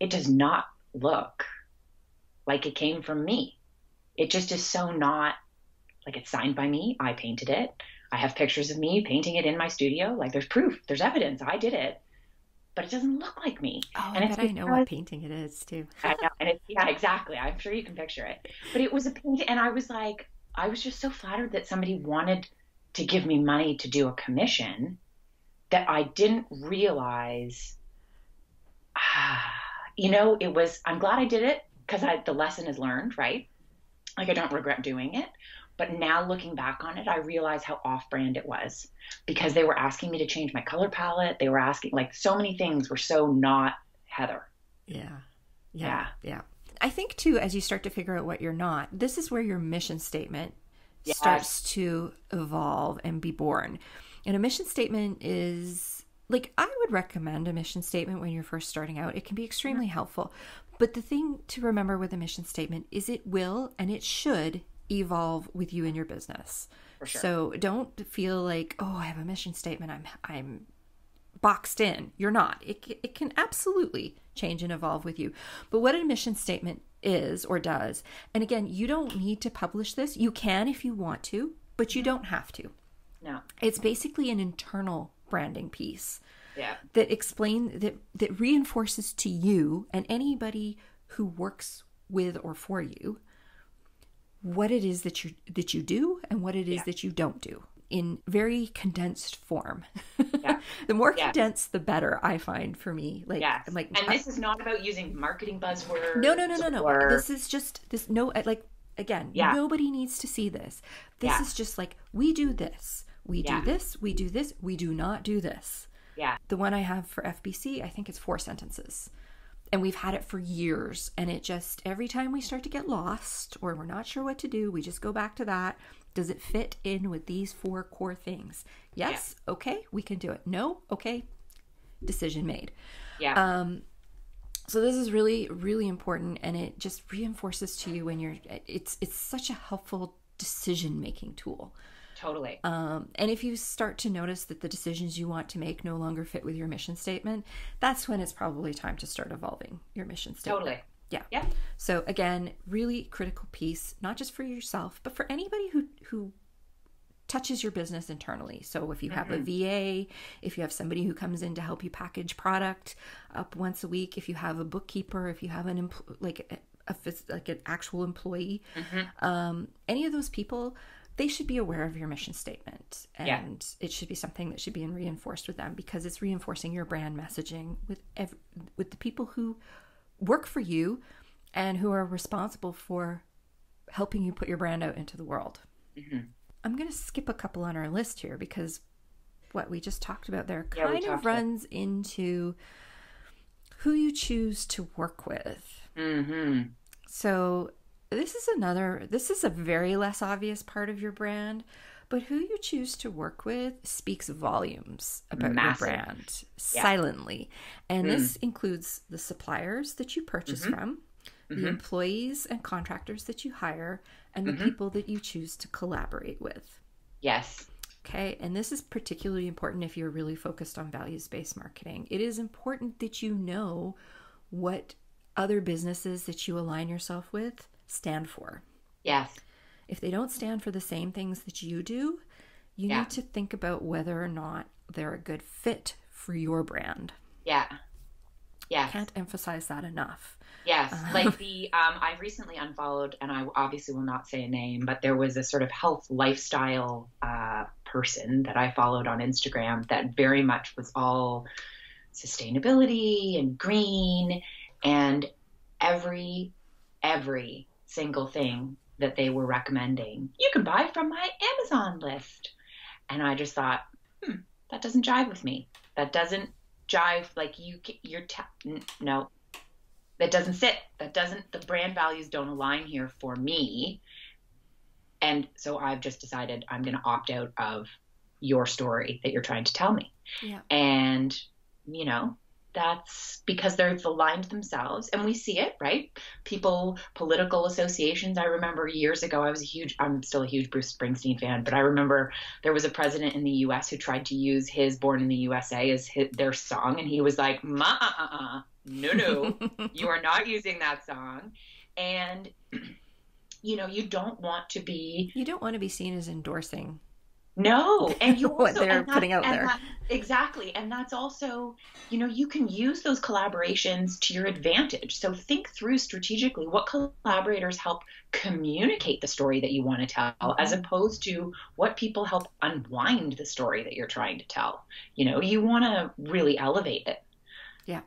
it does not look like it came from me. It just is so not like it's signed by me. I painted it. I have pictures of me painting it in my studio. Like, there's proof, there's evidence. I did it, but it doesn't look like me. Oh, and I know what painting it is too. I know, and it's, yeah, exactly. I'm sure you can picture it. But it was a painting, and I was like, I was just so flattered that somebody wanted to give me money to do a commission, that I didn't realize, you know, it was, I'm glad I did it, because the lesson is learned, right? Like, I don't regret doing it. But now looking back on it, I realize how off-brand it was, because they were asking me to change my color palette. They were asking, like, so many things were so not Heather. Yeah. I think too, as you start to figure out what you're not, this is where your mission statement starts to evolve and be born. And a mission statement is, like, I would recommend a mission statement when you're first starting out. It can be extremely helpful. But the thing to remember with a mission statement is it will and it should evolve with you and your business. For sure. So don't feel like, oh, I have a mission statement, I'm boxed in. You're not. It can absolutely change and evolve with you. But what a mission statement is or does, and again, you don't need to publish this. You can if you want to, but you don't have to. No. It's basically an internal branding piece that that reinforces to you and anybody who works with or for you what it is that you do and what it is that you don't do, in very condensed form. The more condensed, the better, I find, for me. Like, I'm like, and this is not about using marketing buzzwords. No. This is just this. No, like, Again, nobody needs to see this. This is just like, we do this. We do this. We do this. We do not do this. Yeah. The one I have for FBC, I think it's 4 sentences. And we've had it for years. And it just, every time we start to get lost or we're not sure what to do, we just go back to that. Does it fit in with these 4 core things? Yes. Yeah. Okay. We can do it. No. Okay. Decision made. Yeah. So this is really, really important, and it just reinforces to you when you're, it's such a helpful decision-making tool. Totally. And if you start to notice that the decisions you want to make no longer fit with your mission statement, that's when it's probably time to start evolving your mission statement. Totally. Yeah. Yeah. So again, really critical piece, not just for yourself, but for anybody who touches your business internally. So if you have a VA, if you have somebody who comes in to help you package product up once a week, if you have a bookkeeper, if you have an actual employee, any of those people, they should be aware of your mission statement, and it should be something that should be reinforced with them, because it's reinforcing your brand messaging with the people who work for you and who are responsible for helping you put your brand out into the world. I'm going to skip a couple on our list here, because what we just talked about there kind of runs into who you choose to work with. So this is a very less obvious part of your brand, but who you choose to work with speaks volumes about your brand silently. And this includes the suppliers that you purchase from, the employees and contractors that you hire, and the people that you choose to collaborate with. Yes. Okay. And this is particularly important if you're really focused on values-based marketing. It is important that you know what other businesses that you align yourself with stand for. Yes. If they don't stand for the same things that you do, you need to think about whether or not they're a good fit for your brand. Yeah. Yeah. Can't emphasize that enough. Yes. Like I recently unfollowed, and I obviously will not say a name, but there was a sort of health lifestyle person that I followed on Instagram that very much was all sustainability and green, and every single thing that they were recommending, you can buy from my Amazon list. And I just thought, that doesn't jive with me. That doesn't jive. Like no. That doesn't sit. The brand values don't align here for me. And so I've just decided I'm going to opt out of your story that you're trying to tell me. Yeah. And, you know, that's because they've aligned themselves, and we see it, right? Political associations. I remember years ago, I'm still a huge Bruce Springsteen fan, but I remember there was a president in the US who tried to use his Born in the USA as their song. And he was like, no, you are not using that song. And you know, you don't want to be seen as endorsing. No. And you also, what they're putting out there. Exactly. And that's also, you know, you can use those collaborations to your advantage. So think through strategically what collaborators help communicate the story that you want to tell, as opposed to what people help unwind the story that you're trying to tell. You know, you want to really elevate it. Yeah.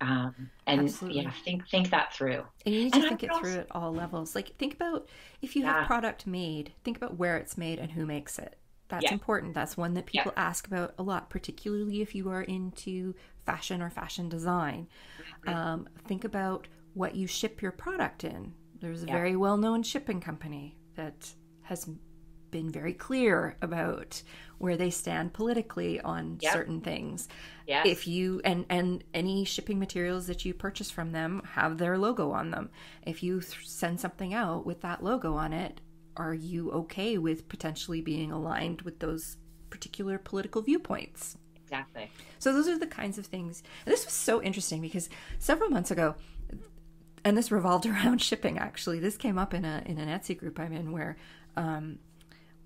Absolutely. Think that through. And you need to think it through at all levels. Like, think about if you have product made, think about where it's made and who makes it. That's important. That's one that people ask about a lot, particularly if you are into fashion or fashion design. Think about what you ship your product in. There's a very well-known shipping company that has been very clear about where they stand politically on certain things. If you and any shipping materials that you purchase from them have their logo on them. If you send something out with that logo on it, are you okay with potentially being aligned with those particular political viewpoints? Exactly. So those are the kinds of things. And this was so interesting because several months ago, and this revolved around shipping actually, this came up in an Etsy group I'm in where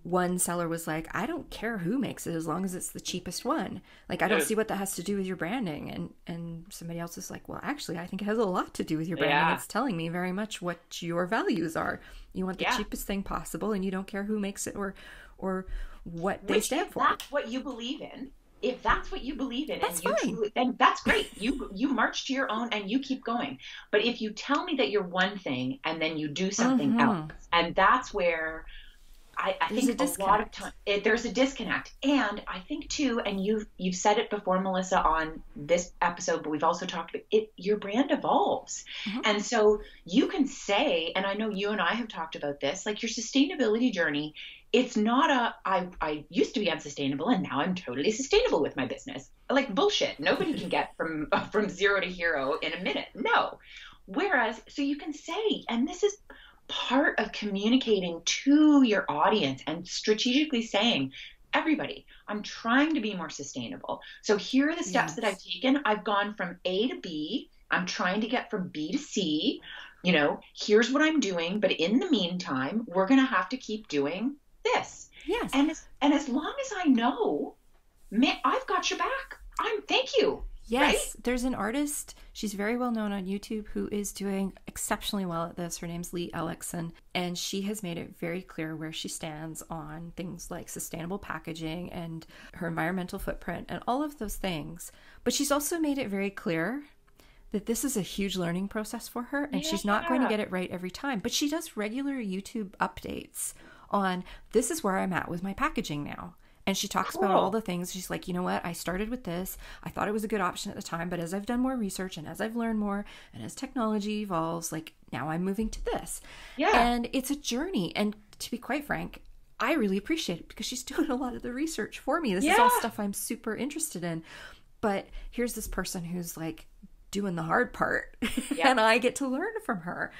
one seller was like, I don't care who makes it as long as it's the cheapest one. Like, I don't see what that has to do with your branding. And somebody else is like, well, actually, I think it has a lot to do with your branding. Yeah. It's telling me very much what your values are. You want the cheapest thing possible, and you don't care who makes it or what they stand for. That's what you believe in. if that's what you believe in, that's fine. Then that's great. You march to your own and you keep going. But if you tell me that you're one thing and then you do something else, and that's where I think a lot of time there's a disconnect. And I think too, and you've said it before, Melissa, on this episode, but we've also talked about it, your brand evolves. And so you can say, and I know you and I have talked about this, like your sustainability journey, it's not I used to be unsustainable and now I'm totally sustainable with my business. Like bullshit. Nobody can get from zero to hero in a minute. No. Whereas, so you can say, and this is part of communicating to your audience and strategically saying, everybody, I'm trying to be more sustainable. So here are the steps that I've taken. I've gone from A to B. I'm trying to get from B to C. You know, here's what I'm doing. But in the meantime, we're going to have to keep doing this. Yes. And as long as I know, man, I've got your back. Thank you. Yes. Right? There's an artist, she's very well known on YouTube, who is doing exceptionally well at this. Her name's Leigh Ellickson, and she has made it very clear where she stands on things like sustainable packaging and her environmental footprint and all of those things. But she's also made it very clear that this is a huge learning process for her, and she's not going to get it right every time. But she does regular YouTube updates on, this is where I'm at with my packaging now. And she talks about all the things. She's like, you know what? I started with this. I thought it was a good option at the time, but as I've done more research and as I've learned more and as technology evolves, like now I'm moving to this. Yeah. And it's a journey. And to be quite frank, I really appreciate it because she's doing a lot of the research for me. This is all stuff I'm super interested in. But here's this person who's like doing the hard part and I get to learn from her.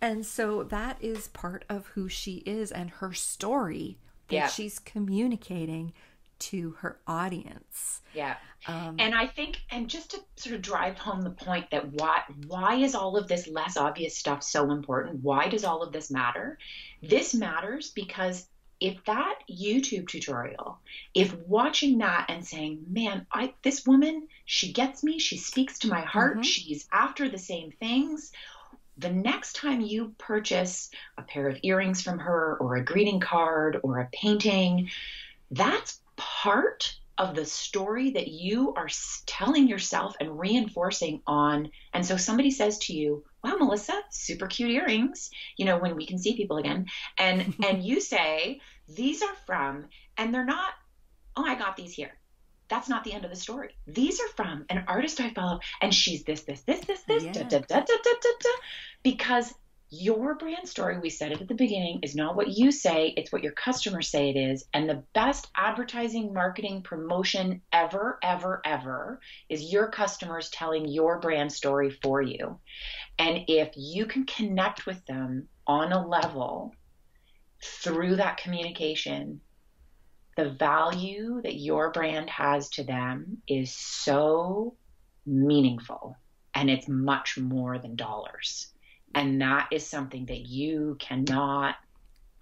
And so that is part of who she is and her story that she's communicating to her audience. Yeah. And I think, and just to sort of drive home the point that why is all of this less obvious stuff so important? Why does all of this matter? This matters because if that YouTube tutorial, if watching that and saying, man, this woman, she gets me, she speaks to my heart, she's after the same things. The next time you purchase a pair of earrings from her or a greeting card or a painting, that's part of the story that you are telling yourself and reinforcing on. And so somebody says to you, wow, Melissa, super cute earrings, you know, when we can see people again. And you say, these are from, and they're not, oh, I got these here. That's not the end of the story. These are from an artist I follow, and she's this, da. Because your brand story, we said it at the beginning, is not what you say, it's what your customers say it is. And the best advertising, marketing, promotion ever is your customers telling your brand story for you. And if you can connect with them on a level through that communication, the value that your brand has to them is so meaningful, and it's much more than dollars. And that is something that you cannot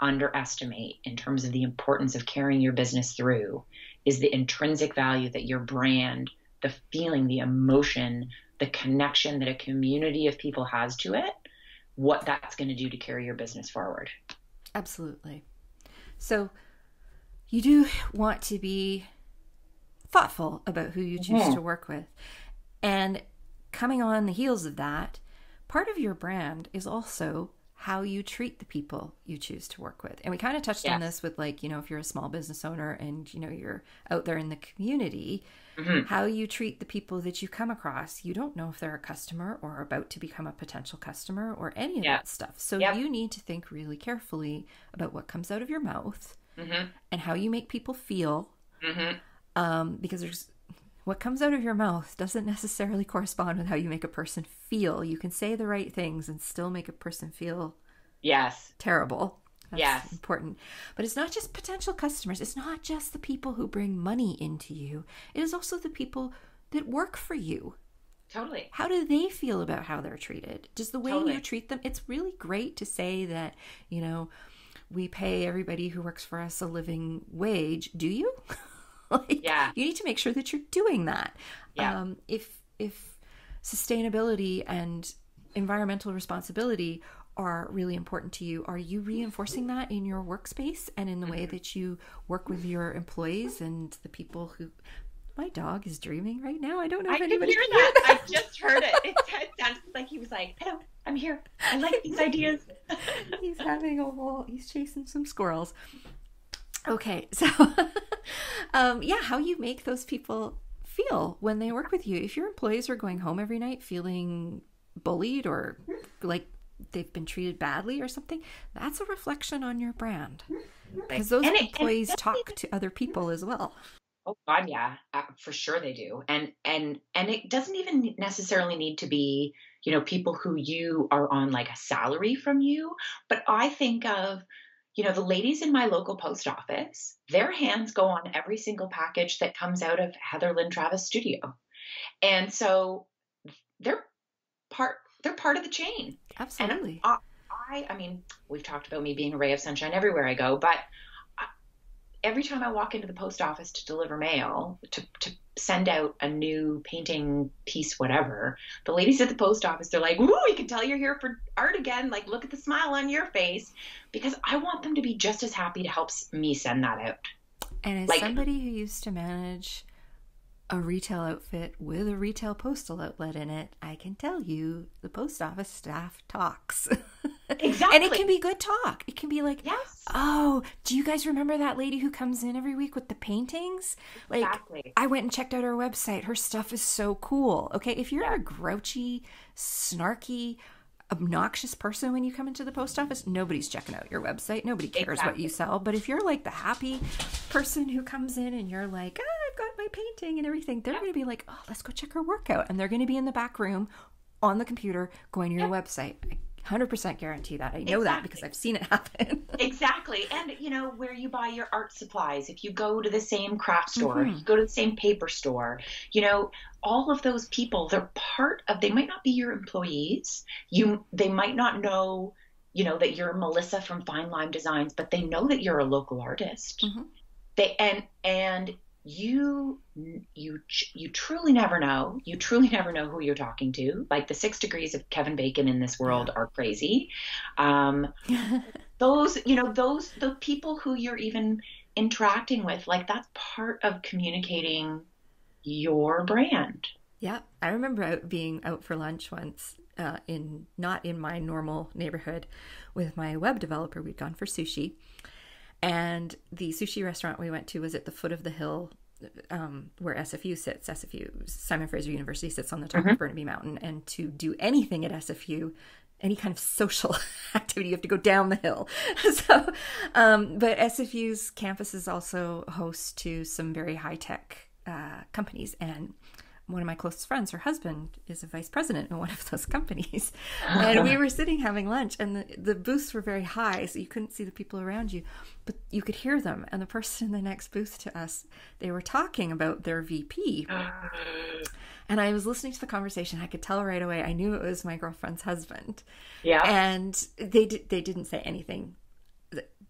underestimate in terms of the importance of carrying your business through, is the intrinsic value that your brand, the feeling, the emotion, the connection that a community of people has to it, what that's going to do to carry your business forward. Absolutely. So you do want to be thoughtful about who you choose to work with. And coming on the heels of that, part of your brand is also how you treat the people you choose to work with. And we kind of touched on this with, like, you know, if you're a small business owner and, you know, you're out there in the community, how you treat the people that you come across. You don't know if they're a customer or about to become a potential customer or any of that stuff. So you need to think really carefully about what comes out of your mouth and how you make people feel, because there's, what comes out of your mouth doesn't necessarily correspond with how you make a person feel. You can say the right things and still make a person feel terrible. That's important. But it's not just potential customers. It's not just the people who bring money into you. It is also the people that work for you. Totally. How do they feel about how they're treated? Just the way you treat them. It's really great to say that, you know, we pay everybody who works for us a living wage. Do you? You need to make sure that you're doing that. If sustainability and environmental responsibility are really important to you, are you reinforcing that in your workspace and in the way that you work with your employees and the people who My dog is dreaming right now. I don't know if anybody can hear that. I just heard it. It sounded like he was like, "Hello, I'm here. I like these ideas." He's having a whole. He's chasing some squirrels. Okay, so yeah, how you make those people feel when they work with you. If your employees are going home every night feeling bullied or like they've been treated badly or something, that's a reflection on your brand, because those employees talk to other people as well. Oh God, yeah, for sure they do. And it doesn't even necessarily need to be, you know, people who you are on like a salary from you. But I think of, you know, the ladies in my local post office, their hands go on every single package that comes out of Heather Lynn Travis studio. And so they're part of the chain. Absolutely. And I mean, we've talked about me being a ray of sunshine everywhere I go, but every time I walk into the post office to deliver mail, to send out a new painting piece, whatever, the ladies at the post office, they're like, "Woo, we can tell you're here for art again. Like, look at the smile on your face," because I want them to be just as happy to help me send that out. And as like, somebody who used to manage a retail outfit with a retail postal outlet in it, I can tell you the post office staff talks. Exactly. And it can be good talk. It can be like, yes. Oh, do you guys remember that lady who comes in every week with the paintings? Exactly. Like, I went and checked out her website. Her stuff is so cool. Okay. If you're a grouchy, snarky, obnoxious person when you come into the post office, nobody's checking out your website. Nobody cares what you sell. But if you're like the happy person who comes in and you're like, "Oh, I've got my painting and everything," they're going to be like, "Oh, let's go check her workout." And they're going to be in the back room on the computer going to your website. 100% guarantee that. I know that because I've seen it happen. Exactly. And you know, where you buy your art supplies, if you go to the same craft store, if you go to the same paper store, you know, all of those people, they're part of, they might not be your employees. They might not know, you know, that you're Melissa from Fine Lime Designs, but they know that you're a local artist. You truly never know. You truly never know who you're talking to. Like the 6 degrees of Kevin Bacon in this world are crazy. The people who you're even interacting with, like that's part of communicating your brand. Yeah. I remember being out for lunch once not in my normal neighborhood with my web developer. We'd gone for sushi. And the sushi restaurant we went to was at the foot of the hill where SFU sits. SFU, Simon Fraser University, sits on the top of Burnaby Mountain. And to do anything at SFU, any kind of social activity, you have to go down the hill. So, but SFU's campus is also host to some very high-tech companies. And one of my closest friends, her husband is a vice president in one of those companies. And we were sitting having lunch and the booths were very high, so you couldn't see the people around you, but you could hear them. And the person in the next booth to us, they were talking about their VP. And I was listening to the conversation. I could tell right away. I knew it was my girlfriend's husband. Yeah. And they didn't say anything.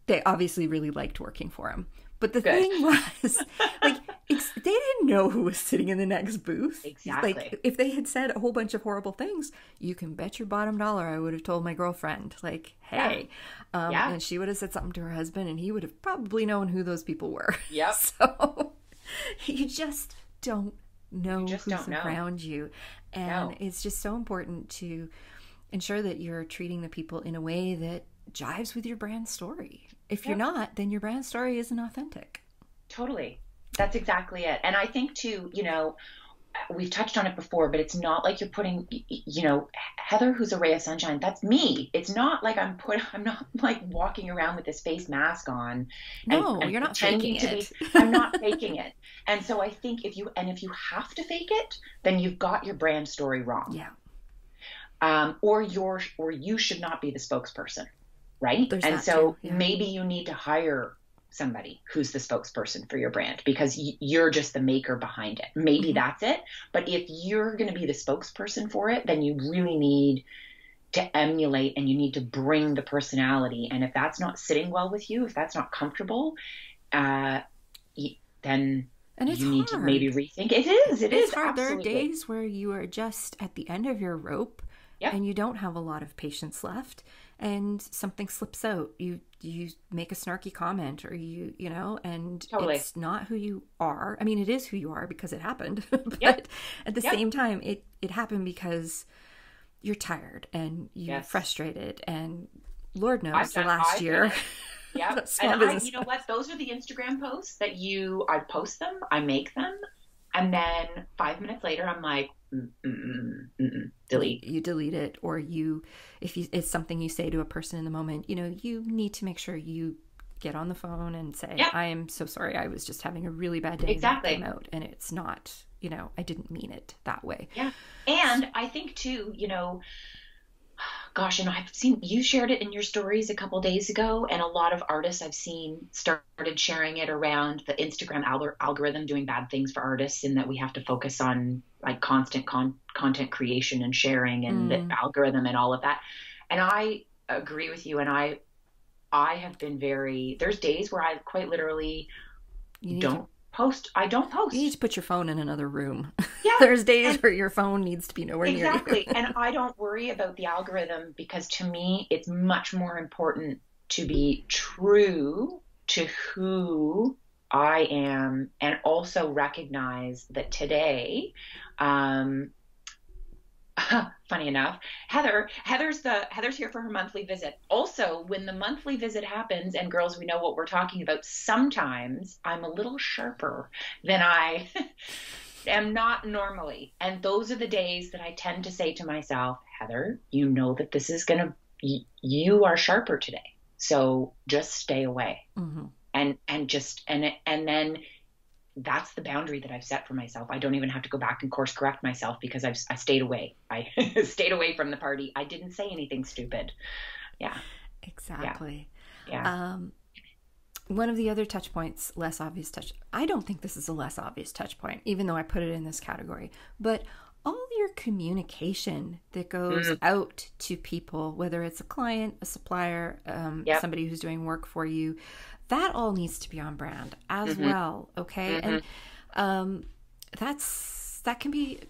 They obviously really liked working for him. But the thing was, like, they didn't know who was sitting in the next booth. Exactly. Like, if they had said a whole bunch of horrible things, you can bet your bottom dollar I would have told my girlfriend, like, hey. And she would have said something to her husband, and he would have probably known who those people were. Yep. So you just don't know who's around you. And it's just so important to ensure that you're treating the people in a way that jives with your brand story. If you're not, then your brand story isn't authentic. Totally. That's exactly it. And I think too, you know, we've touched on it before, but it's not like you're putting, you know, Heather, who's a ray of sunshine, that's me. It's not like I'm not like walking around with this face mask on. And you're not faking it. I'm not faking it. And so I think if you have to fake it, then you've got your brand story wrong. Yeah. Or you should not be the spokesperson. Right. And so maybe you need to hire somebody who's the spokesperson for your brand because you're just the maker behind it. Maybe that's it. But if you're going to be the spokesperson for it, then you really need to emulate and you need to bring the personality. And if that's not sitting well with you, if that's not comfortable, then you need to maybe rethink. It is. It is hard. Absolutely. There are days where you are just at the end of your rope Yep. And you don't have a lot of patience left, and something slips out. You make a snarky comment, or you know, and totally. It's not who you are. I mean, it is who you are because it happened, but yep. at the yep. same time, it happened because you're tired and you're yes. frustrated, and Lord knows last year. Yeah, and you know what? Those are the Instagram posts that I post them, I make them, and then 5 minutes later, I'm like, delete. You delete it, or if it's something you say to a person in the moment, you know, you need to make sure you get on the phone and say, yeah. I am so sorry. I was just having a really bad day. Exactly. And it's not, you know, I didn't mean it that way. Yeah. And I think too, you know, gosh, and I've seen you shared it in your stories a couple days ago, and a lot of artists I've seen started sharing it around the Instagram algorithm doing bad things for artists, and that we have to focus on like constant content creation and sharing and the algorithm and all of that. And I agree with you, and I have been there's days where I quite literally don't post. You need to put your phone in another room. Yeah. There's days where your phone needs to be nowhere near you. Exactly. And I don't worry about the algorithm, because to me, it's much more important to be true to who I am, and also recognize that today, funny enough, Heather's here for her monthly visit. Also, when the monthly visit happens, and girls, we know what we're talking about, sometimes I'm a little sharper than I am not normally. And those are the days that I tend to say to myself, Heather, you know that this is you are sharper today. So just stay away. Mm-hmm. And then that's the boundary that I've set for myself. I don't even have to go back and course correct myself, because I stayed away. I stayed away from the party. I didn't say anything stupid. Yeah, exactly. Yeah. One of the other touch points, less obvious touch. I don't think this is a less obvious touch point, even though I put it in this category, but all your communication that goes out to people, whether it's a client, a supplier, somebody who's doing work for you, that all needs to be on brand as well. Okay. Mm-hmm. And that can be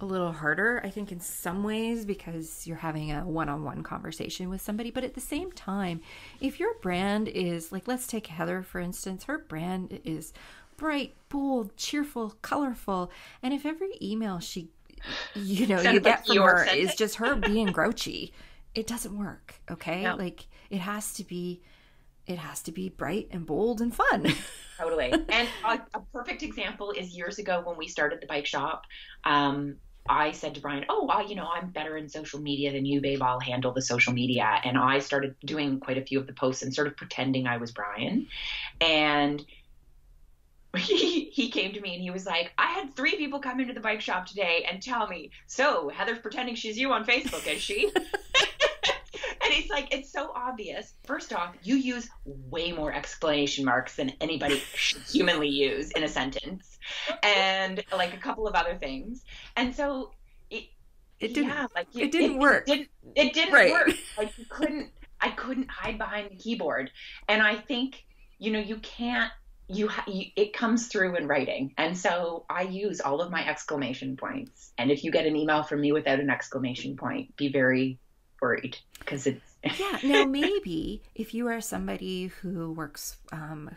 a little harder, I think, in some ways, because you're having a one-on-one conversation with somebody. But at the same time, if your brand is like, let's take Heather, for instance, her brand is bright, bold, cheerful, colorful. And if every email you get from her is just her being grouchy, it doesn't work. Okay. No. Like it has to be bright and bold and fun. Totally. And a perfect example is years ago when we started the bike shop, I said to Brian, oh, well, you know, I'm better in social media than you, babe. I'll handle the social media. And I started doing quite a few of the posts and sort of pretending I was Brian. And he came to me and he was like, I had 3 people come into the bike shop today and tell me, so Heather's pretending she's you on Facebook, is she? And it's like, it's so obvious. First off, you use way more exclamation marks than anybody should humanly use in a sentence, and like a couple of other things. And so it didn't work. It didn't work. Like I couldn't hide behind the keyboard. And I think, you know, it comes through in writing. And so I use all of my exclamation points. And if you get an email from me without an exclamation point, be very worried, because it's yeah. Now, maybe if you are somebody who works,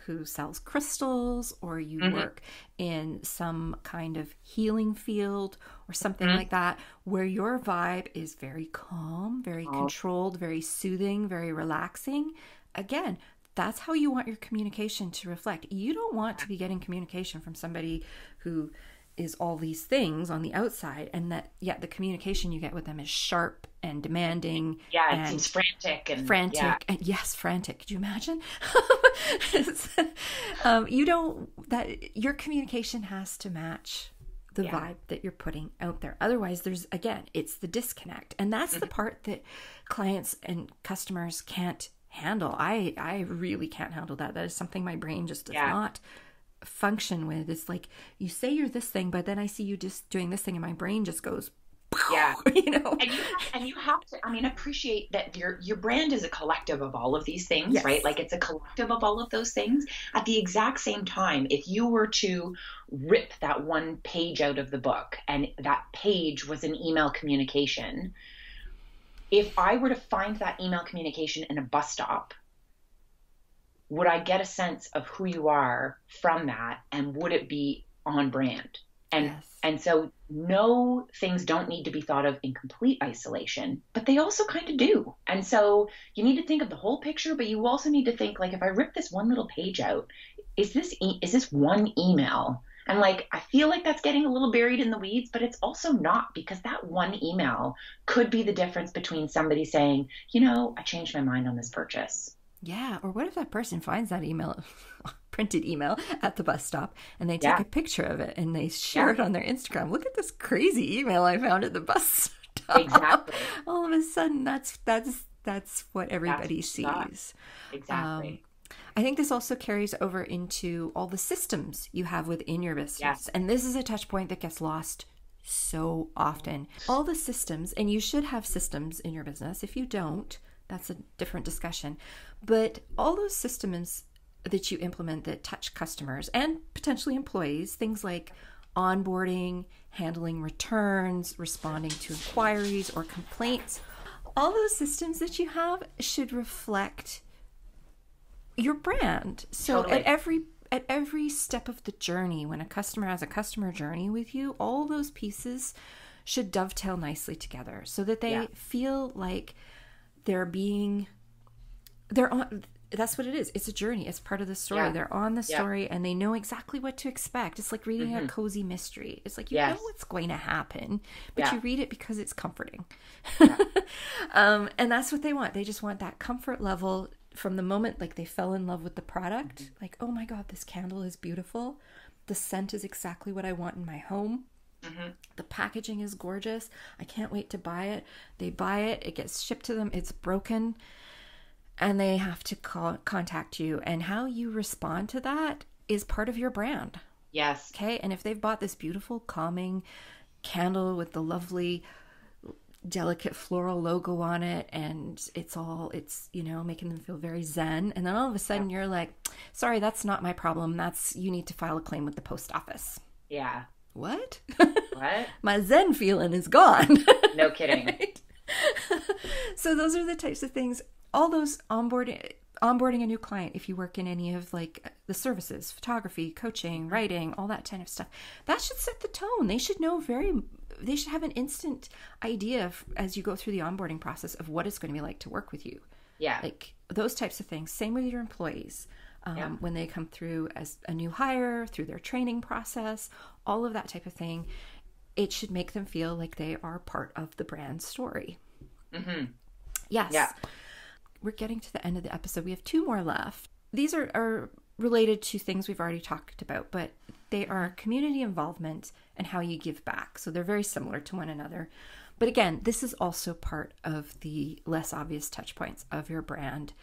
who sells crystals, or you work in some kind of healing field or something like that, where your vibe is very calm, very controlled, very soothing, very relaxing, again, that's how you want your communication to reflect. You don't want to be getting communication from somebody who is all these things on the outside, and that the communication you get with them is sharp and demanding. Yeah, it seems frantic. Yeah. And yes, frantic. Could you imagine? Your communication has to match the vibe that you're putting out there. Otherwise, it's the disconnect, and that's the part that clients and customers can't handle. I really can't handle that. That is something my brain just does not function with. It's like, you say you're this thing, but then I see you just doing this thing, and my brain just goes, yeah, you know. And you have to appreciate that your brand is a collective of all of these things, right? Like, it's a collective of all of those things. At the exact same time, if you were to rip that one page out of the book, and that page was an email communication, if I were to find that email communication in a bus stop, would I get a sense of who you are from that, and would it be on brand? And yes. And so no, things don't need to be thought of in complete isolation, but they also kind of do. And so you need to think of the whole picture, but you also need to think, like, if I rip this one little page out, is this one email? And like, I feel like that's getting a little buried in the weeds, but it's also not, because that one email could be the difference between somebody saying, you know, I changed my mind on this purchase. Yeah. Or what if that person finds that email, printed email at the bus stop, and they take a picture of it and they share it on their Instagram. Look at this crazy email I found at the bus stop. Exactly. All of a sudden that's what everybody sees. Exactly. I think this also carries over into all the systems you have within your business. Yes. And this is a touch point that gets lost so often. All the systems, and you should have systems in your business. If you don't, that's a different discussion. But all those systems that you implement that touch customers and potentially employees, things like onboarding, handling returns, responding to inquiries or complaints, all those systems that you have should reflect your brand. So at every step of the journey, when a customer has a customer journey with you, all those pieces should dovetail nicely together so that they feel like they're on. That's what it is. It's a journey. It's part of the story. Yeah. They're on the story and they know exactly what to expect. It's like reading a cozy mystery. It's like, you know what's going to happen, but you read it because it's comforting. Yeah. And that's what they want. They just want that comfort level from the moment, like, they fell in love with the product. Like, oh my God, this candle is beautiful. The scent is exactly what I want in my home. The packaging is gorgeous. I can't wait to buy it. They buy it. It gets shipped to them. It's broken. And they have to contact you. And how you respond to that is part of your brand. Yes. Okay. And if they've bought this beautiful, calming candle with the lovely, delicate floral logo on it, and it's, you know, making them feel very zen. And then all of a sudden you're like, sorry, that's not my problem. You need to file a claim with the post office. Yeah. What? What? My zen feeling is gone. No kidding. Right? So those are the types of things. All those onboarding a new client, if you work in any of like the services, photography, coaching, writing, all that kind of stuff, that should set the tone. They should know they should have an instant idea as you go through the onboarding process of what it's going to be like to work with you. Yeah. Like those types of things. Same with your employees. When they come through as a new hire, through their training process, all of that type of thing, it should make them feel like they are part of the brand story. Mm-hmm. Yes. Yeah. We're getting to the end of the episode. We have two more left. These are related to things we've already talked about, but they are community involvement and how you give back. So they're very similar to one another. But again, this is also part of the less obvious touch points of your brand.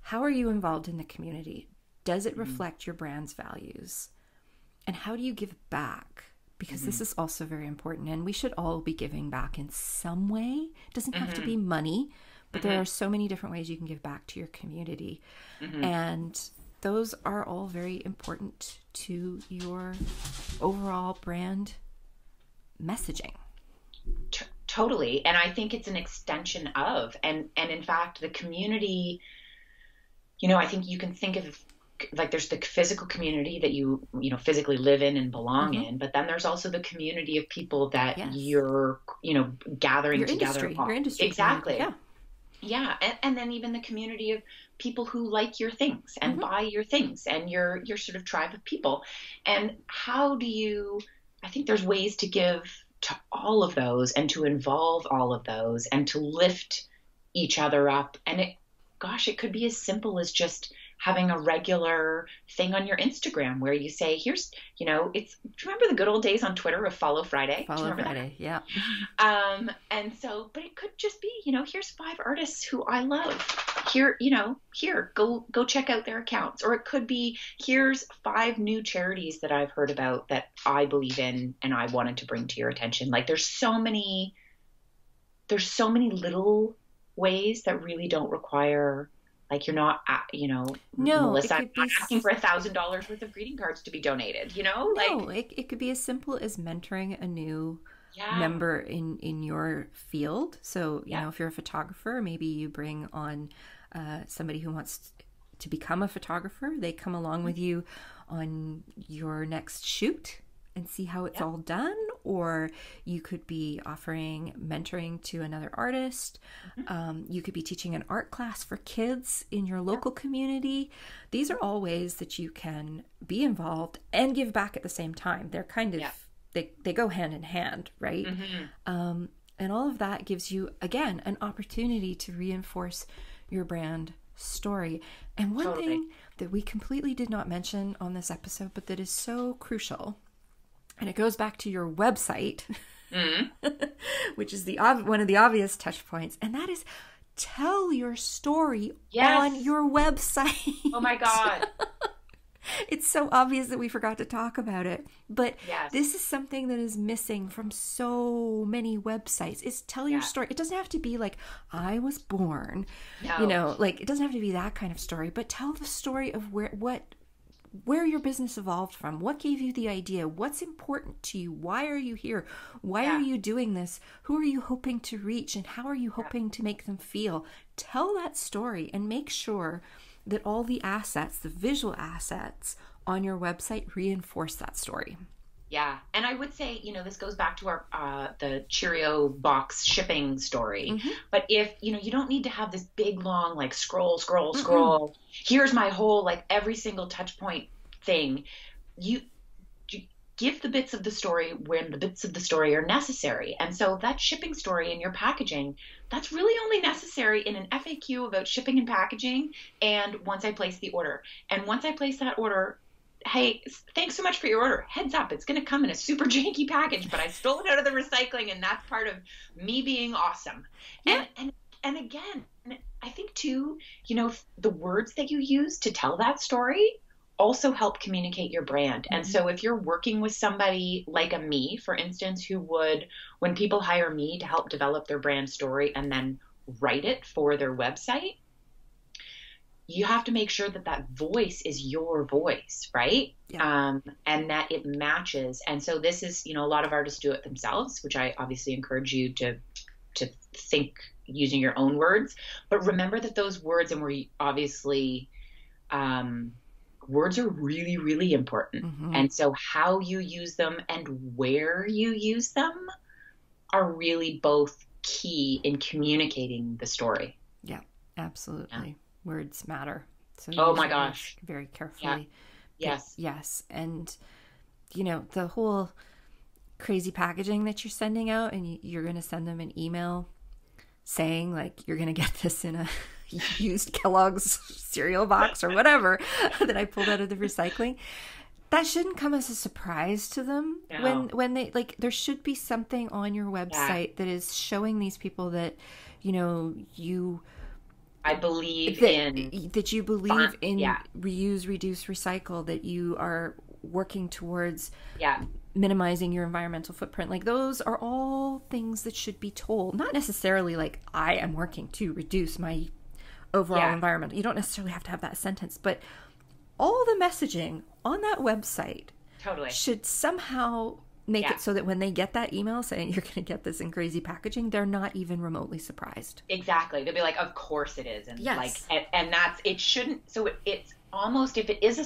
How are you involved in the community? Does it reflect your brand's values? And how do you give back? Because this is also very important. And we should all be giving back in some way. It doesn't have to be money. But there are so many different ways you can give back to your community. And those are all very important to your overall brand messaging. Totally. And I think it's an extension of, and in fact, the community, you know, I think you can think of, like, there's the physical community that you know, physically live in and belong in, but then there's also the community of people that you're, you know, gathering your together. Your industry. Exactly. Yeah. Yeah. And then even the community of people who like your things and buy your things and your sort of tribe of people. And I think there's ways to give to all of those and to involve all of those and to lift each other up. And it could be as simple as just having a regular thing on your Instagram where you say, here's, you know, do you remember the good old days on Twitter of Follow Friday? Follow Friday, yeah. And so, but it could just be, you know, here's 5 artists who I love. Here, you know, go check out their accounts. Or it could be, here's 5 new charities that I've heard about that I believe in and I wanted to bring to your attention. Like, there's so many little ways that really don't require, like, you're not, you know, no, Melissa, I'm not asking for $1,000 worth of greeting cards to be donated, you know? No, it could be as simple as mentoring a new member in your field. So, you know, if you're a photographer, maybe you bring on somebody who wants to become a photographer. They come along with you on your next shoot and see how it's all done. Or you could be offering mentoring to another artist. You could be teaching an art class for kids in your local community. These are all ways that you can be involved and give back at the same time. They're kind of, they go hand in hand, right? And all of that gives you, again, an opportunity to reinforce your brand story. And one thing that we completely did not mention on this episode, but that is so crucial, and it goes back to your website, which is one of the obvious touch points, and that is tell your story on your website. Oh my God. It's so obvious that we forgot to talk about it, but this is something that is missing from so many websites, is tell your story. It doesn't have to be like, I was born, you know, like it doesn't have to be that kind of story, but tell the story of where your business evolved from, what gave you the idea, what's important to you, why are you here, why are you doing this, who are you hoping to reach, and how are you hoping to make them feel. Tell that story and make sure that all the assets, the visual assets on your website reinforce that story. Yeah. And I would say, you know, this goes back to our, the Cheerio box shipping story, but if, you know, you don't need to have this big, long, like scroll, scroll, here's my whole, like every single touch point thing. You give the bits of the story when the bits of the story are necessary. And so that shipping story in your packaging, that's really only necessary in an FAQ about shipping and packaging. And once I place the order, and once I place that order, hey, thanks so much for your order. Heads up, it's going to come in a super janky package, but I stole it out of the recycling, and that's part of me being awesome. Yeah. And again, I think too, you know, the words that you use to tell that story also help communicate your brand. And so if you're working with somebody like a me, for instance, who would, when people hire me to help develop their brand story and then write it for their website, you have to make sure that that voice is your voice, right? Yeah. And that it matches. And so this is, you know, a lot of artists do it themselves, which I obviously encourage you to think using your own words. But remember that those words, and we're obviously, words are really, really important. And so how you use them and where you use them are really both key in communicating the story. Yeah, absolutely. Yeah. Words matter. So oh my gosh. Very carefully. Yeah. Yes. Yes. And, you know, the whole crazy packaging that you're sending out, and you're going to send them an email saying like, you're going to get this in a used Kellogg's cereal box or whatever that I pulled out of the recycling. That shouldn't come as a surprise to them. No. When they, like, there should be something on your website that is showing these people that, you know, you believe in reuse, reduce, recycle, that you are working towards minimizing your environmental footprint. Like those are all things that should be told, not necessarily like I am working to reduce my overall environment. You don't necessarily have to have that sentence, but all the messaging on that website should somehow make it so that when they get that email saying you're going to get this in crazy packaging, they're not even remotely surprised. Exactly. They'll be like, of course it is. And and that's, it shouldn't. So it's almost, if it is a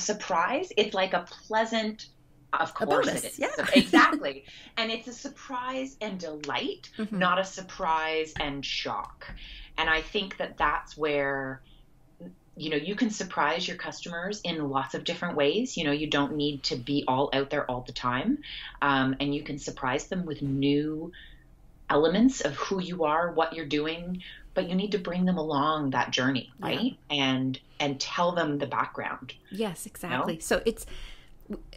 surprise, it's like a pleasant, of course it is. Yeah. Exactly. And it's a surprise and delight, not a surprise and shock. And I think that that's where, you know, you can surprise your customers in lots of different ways. You know, you don't need to be all out there all the time. And you can surprise them with new elements of who you are, what you're doing, but you need to bring them along that journey, right? Yeah. And tell them the background. Yes, exactly. You know? So it's,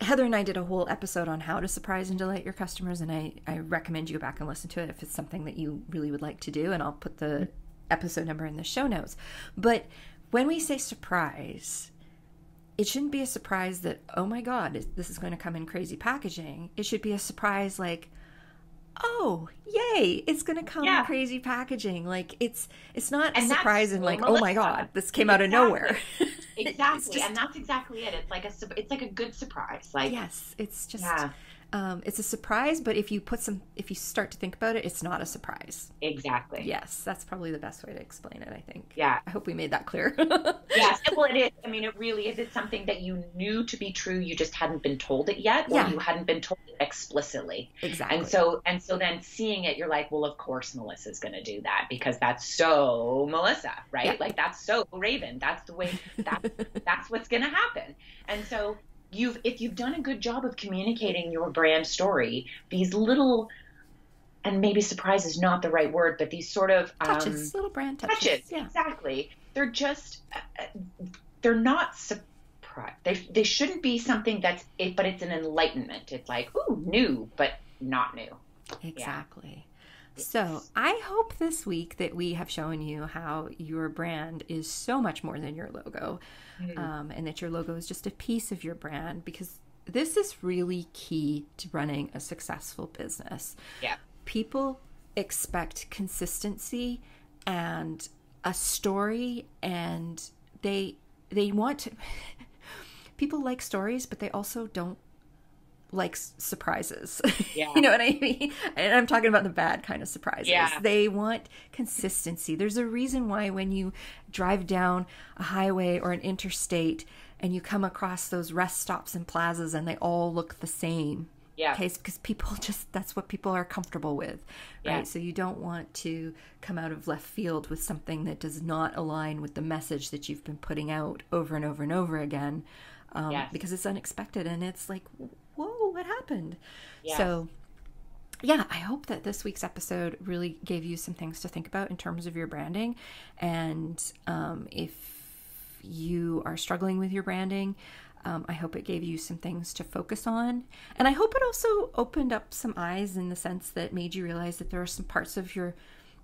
Heather and I did a whole episode on how to surprise and delight your customers. And I recommend you go back and listen to it if it's something that you really would like to do. And I'll put the episode number in the show notes. But when we say surprise, it shouldn't be a surprise that, oh my God, this is going to come in crazy packaging. It should be a surprise like, oh, yay, it's going to come in crazy packaging. Like it's not a surprise and like, oh my God, this came out of nowhere. Exactly. Just, and that's exactly it. It's like a good surprise. Like, yes, it's just It's a surprise, but if you start to think about it, it's not a surprise. Exactly. Yes. That's probably the best way to explain it, I think. Yeah. I hope we made that clear. Yes. Well, it is. I mean, it really is. It's something that you knew to be true. You just hadn't been told it yet, or you hadn't been told it explicitly. Exactly. And so then seeing it, you're like, well, of course Melissa's going to do that, because that's so Melissa, right? Yeah. Like, that's so Raven. That's the way that's what's going to happen. And so if you've done a good job of communicating your brand story, these little, and maybe surprise is not the right word, but these sort of touches, little brand touches. Yeah. Exactly. They're just, they're not surprise. They shouldn't be something that's it, but it's an enlightenment. It's like, ooh, new, but not new. Exactly. Yeah. So I hope this week that we have shown you how your brand is so much more than your logo, and that your logo is just a piece of your brand, because this is really key to running a successful business. Yeah. People expect consistency and a story, and they want to, people like stories, but they also don't like surprises. Yeah. You know what I mean? And I'm talking about the bad kind of surprises. Yeah. They want consistency. There's a reason why when you drive down a highway or an interstate and you come across those rest stops and plazas and they all look the same. Yeah. Okay? Because that's what people are comfortable with. Right. Yeah. So you don't want to come out of left field with something that does not align with the message that you've been putting out over and over and over again. Yes. Because it's unexpected and it's like, whoa, what happened? Yes. So yeah, I hope that this week's episode really gave you some things to think about in terms of your branding. And if you are struggling with your branding, I hope it gave you some things to focus on. And I hope it also opened up some eyes, in the sense that made you realize that there are some parts of your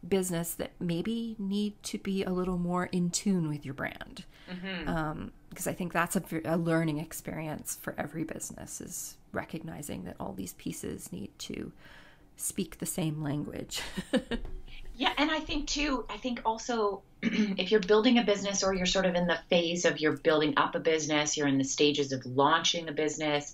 business that maybe need to be a little more in tune with your brand. Mm-hmm. Because I think that's a learning experience for every business, is recognizing that all these pieces need to speak the same language. Yeah. And I think also if you're building a business, or you're sort of in the phase of you're building up a business, you're in the stages of launching a business,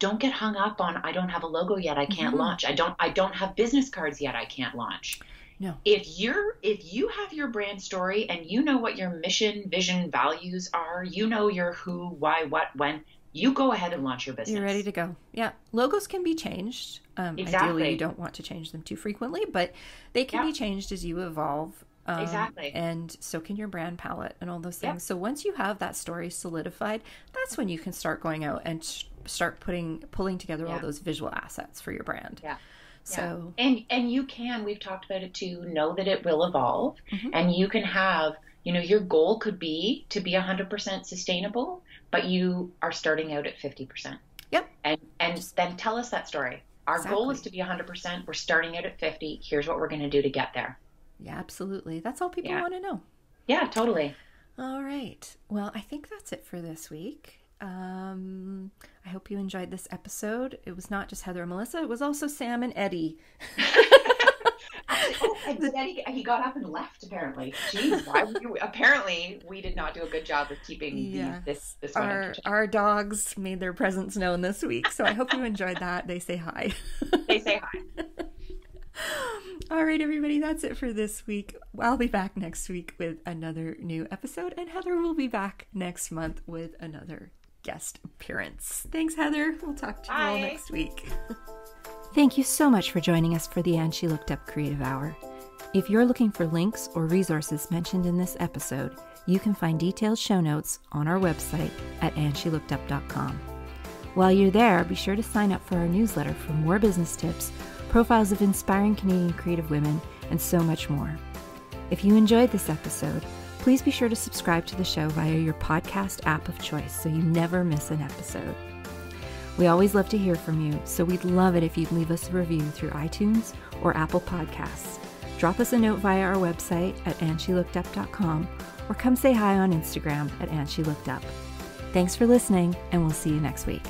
don't get hung up on, I don't have a logo yet, I can't launch. I don't have business cards yet, I can't launch. No. If you have your brand story and you know what your mission, vision, values are, you know your who, why, what, when, you go ahead and launch your business. You're ready to go. Yeah. Logos can be changed. Exactly. Ideally, you don't want to change them too frequently, but they can be changed as you evolve. Exactly. And so can your brand palette and all those things. Yep. So once you have that story solidified, that's when you can start going out and start pulling together all those visual assets for your brand. Yeah. So yeah. And you can, we've talked about it too, know that it will evolve. Mm-hmm. And you can have, you know, your goal could be to be 100% sustainable, but you are starting out at 50%. Yep. And then tell us that story. Our goal is to be 100%. We're starting out at 50. Here's what we're going to do to get there. Yeah, absolutely. That's all people want to know. Yeah, totally. All right. Well, I think that's it for this week. I hope you enjoyed this episode. It was not just Heather and Melissa, it was also Sam and Eddie. Eddie, he got up and left, apparently. Jeez, apparently we did not do a good job of keeping this our dogs made their presence known this week, so I hope you enjoyed that. They say hi. They say hi. All right, everybody, that's it for this week. I'll be back next week with another new episode, and Heather will be back next month with another guest appearance. Thanks, Heather. We'll talk to you all next week. Thank you so much for joining us for the And She Looked Up Creative Hour. If you're looking for links or resources mentioned in this episode, you can find detailed show notes on our website at andshелookedup.com. While you're there, be sure to sign up for our newsletter for more business tips, profiles of inspiring Canadian creative women, and so much more. If you enjoyed this episode, please be sure to subscribe to the show via your podcast app of choice so you never miss an episode. We always love to hear from you, so we'd love it if you'd leave us a review through iTunes or Apple Podcasts. Drop us a note via our website at andshелookedup.com, or come say hi on Instagram at andshелookedup. Thanks for listening, and we'll see you next week.